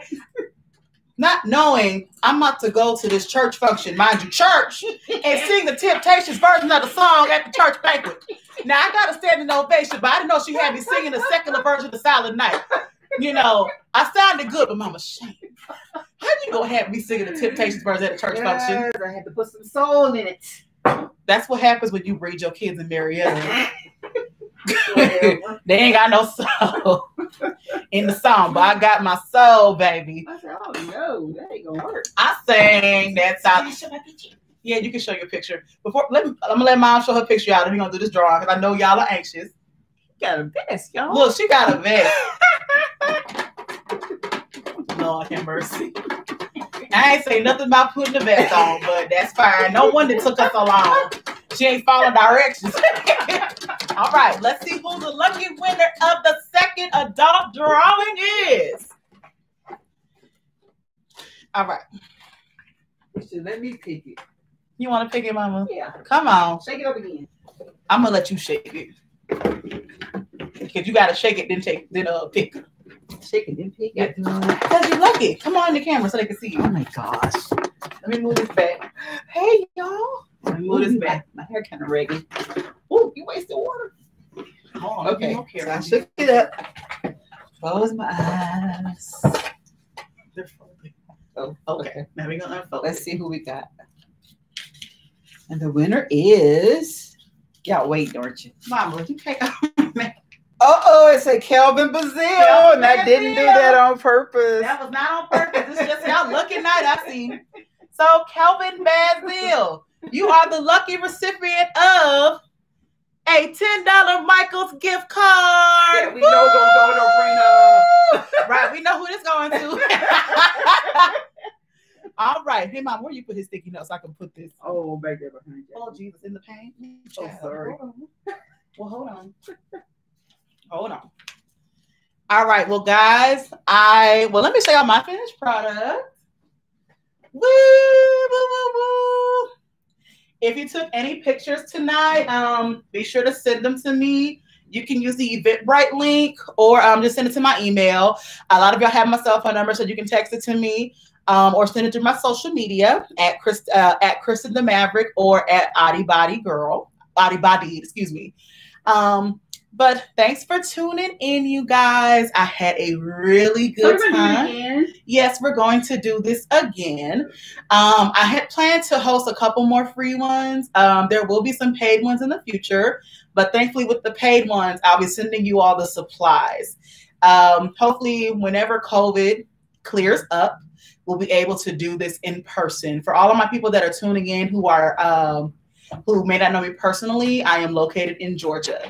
Not knowing I'm about to go to this church function, mind you, church, and sing the Temptations version of the song at the church banquet. Now, I got a standing ovation, but I didn't know she had me singing the secular version of Silent Night. You know, I sounded good, but Mama, shame. How you gonna have me singing the Temptations version at a church function? I had to put some soul in it. That's what happens when you breed your kids in Marietta. They ain't got no soul in the song, but I got my soul, baby. I said, oh no, that ain't gonna work. I sang that song. Yeah, you can show your picture. I'm gonna let Mom show her picture, y'all. Then we're gonna do this drawing because I know y'all are anxious. You got a vest, y'all. Look, she got a vest. Lord have mercy. I ain't say nothing about putting a vest on, but that's fine. No wonder it took us so long. She ain't following directions. All right, let's see who the lucky winner of the second adult drawing is. All right. So let me pick it. You want to pick it, Mama? Yeah. Come on. Shake it up again. I'm going to let you shake it. Because you got to shake it, then pick it. Shake it, then pick it. Because you're lucky. Come on in the camera so they can see you. Oh, my gosh. Let me move this back. Hey, y'all. Let me move this back. My hair kind of ragged. Oh, you wasted water. Oh, okay. Okay. So I shook it up. Close my eyes. They're folding. Oh, okay. Now we're gonna unfold. Let's see who we got. And the winner is y'all waiting, aren't you? Mama, you can't. Uh-oh, it's a Kelvin Bazille. And I didn't do that on purpose. That was not on purpose. It's just y'all looking night, I see. So Kelvin Bazille, you are the lucky recipient of a $10 Michael's gift card. Yeah, we know it's going to go to Brina. Right, we know who this going to. All right. Hey, Mom, where you put his sticky notes so I can put this? Oh, back there behind you. Oh, Jesus, in the paint? Oh, sorry. Well, hold on. Hold on. All right. Well, guys, let me show y'all my finished product. Woo, woo, woo, woo. If you took any pictures tonight, be sure to send them to me. You can use the Eventbrite link or just send it to my email. A lot of y'all have my cell phone number, so you can text it to me or send it to my social media at Kristen the Maverick or at Oddie Bodied, excuse me. But thanks for tuning in, you guys. I had a really good time. Yes, we're going to do this again. I had planned to host a couple more free ones. There will be some paid ones in the future, but thankfully with the paid ones, I'll be sending you all the supplies. Hopefully, whenever COVID clears up, we'll be able to do this in person. For all of my people that are tuning in who are who may not know me personally, I am located in Georgia.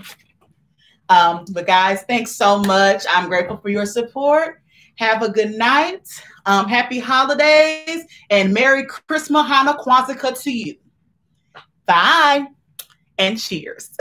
But guys, thanks so much. I'm grateful for your support. Have a good night. Happy holidays and Merry Christmas, Hanukkah, Kwanzaa to you. Bye and cheers.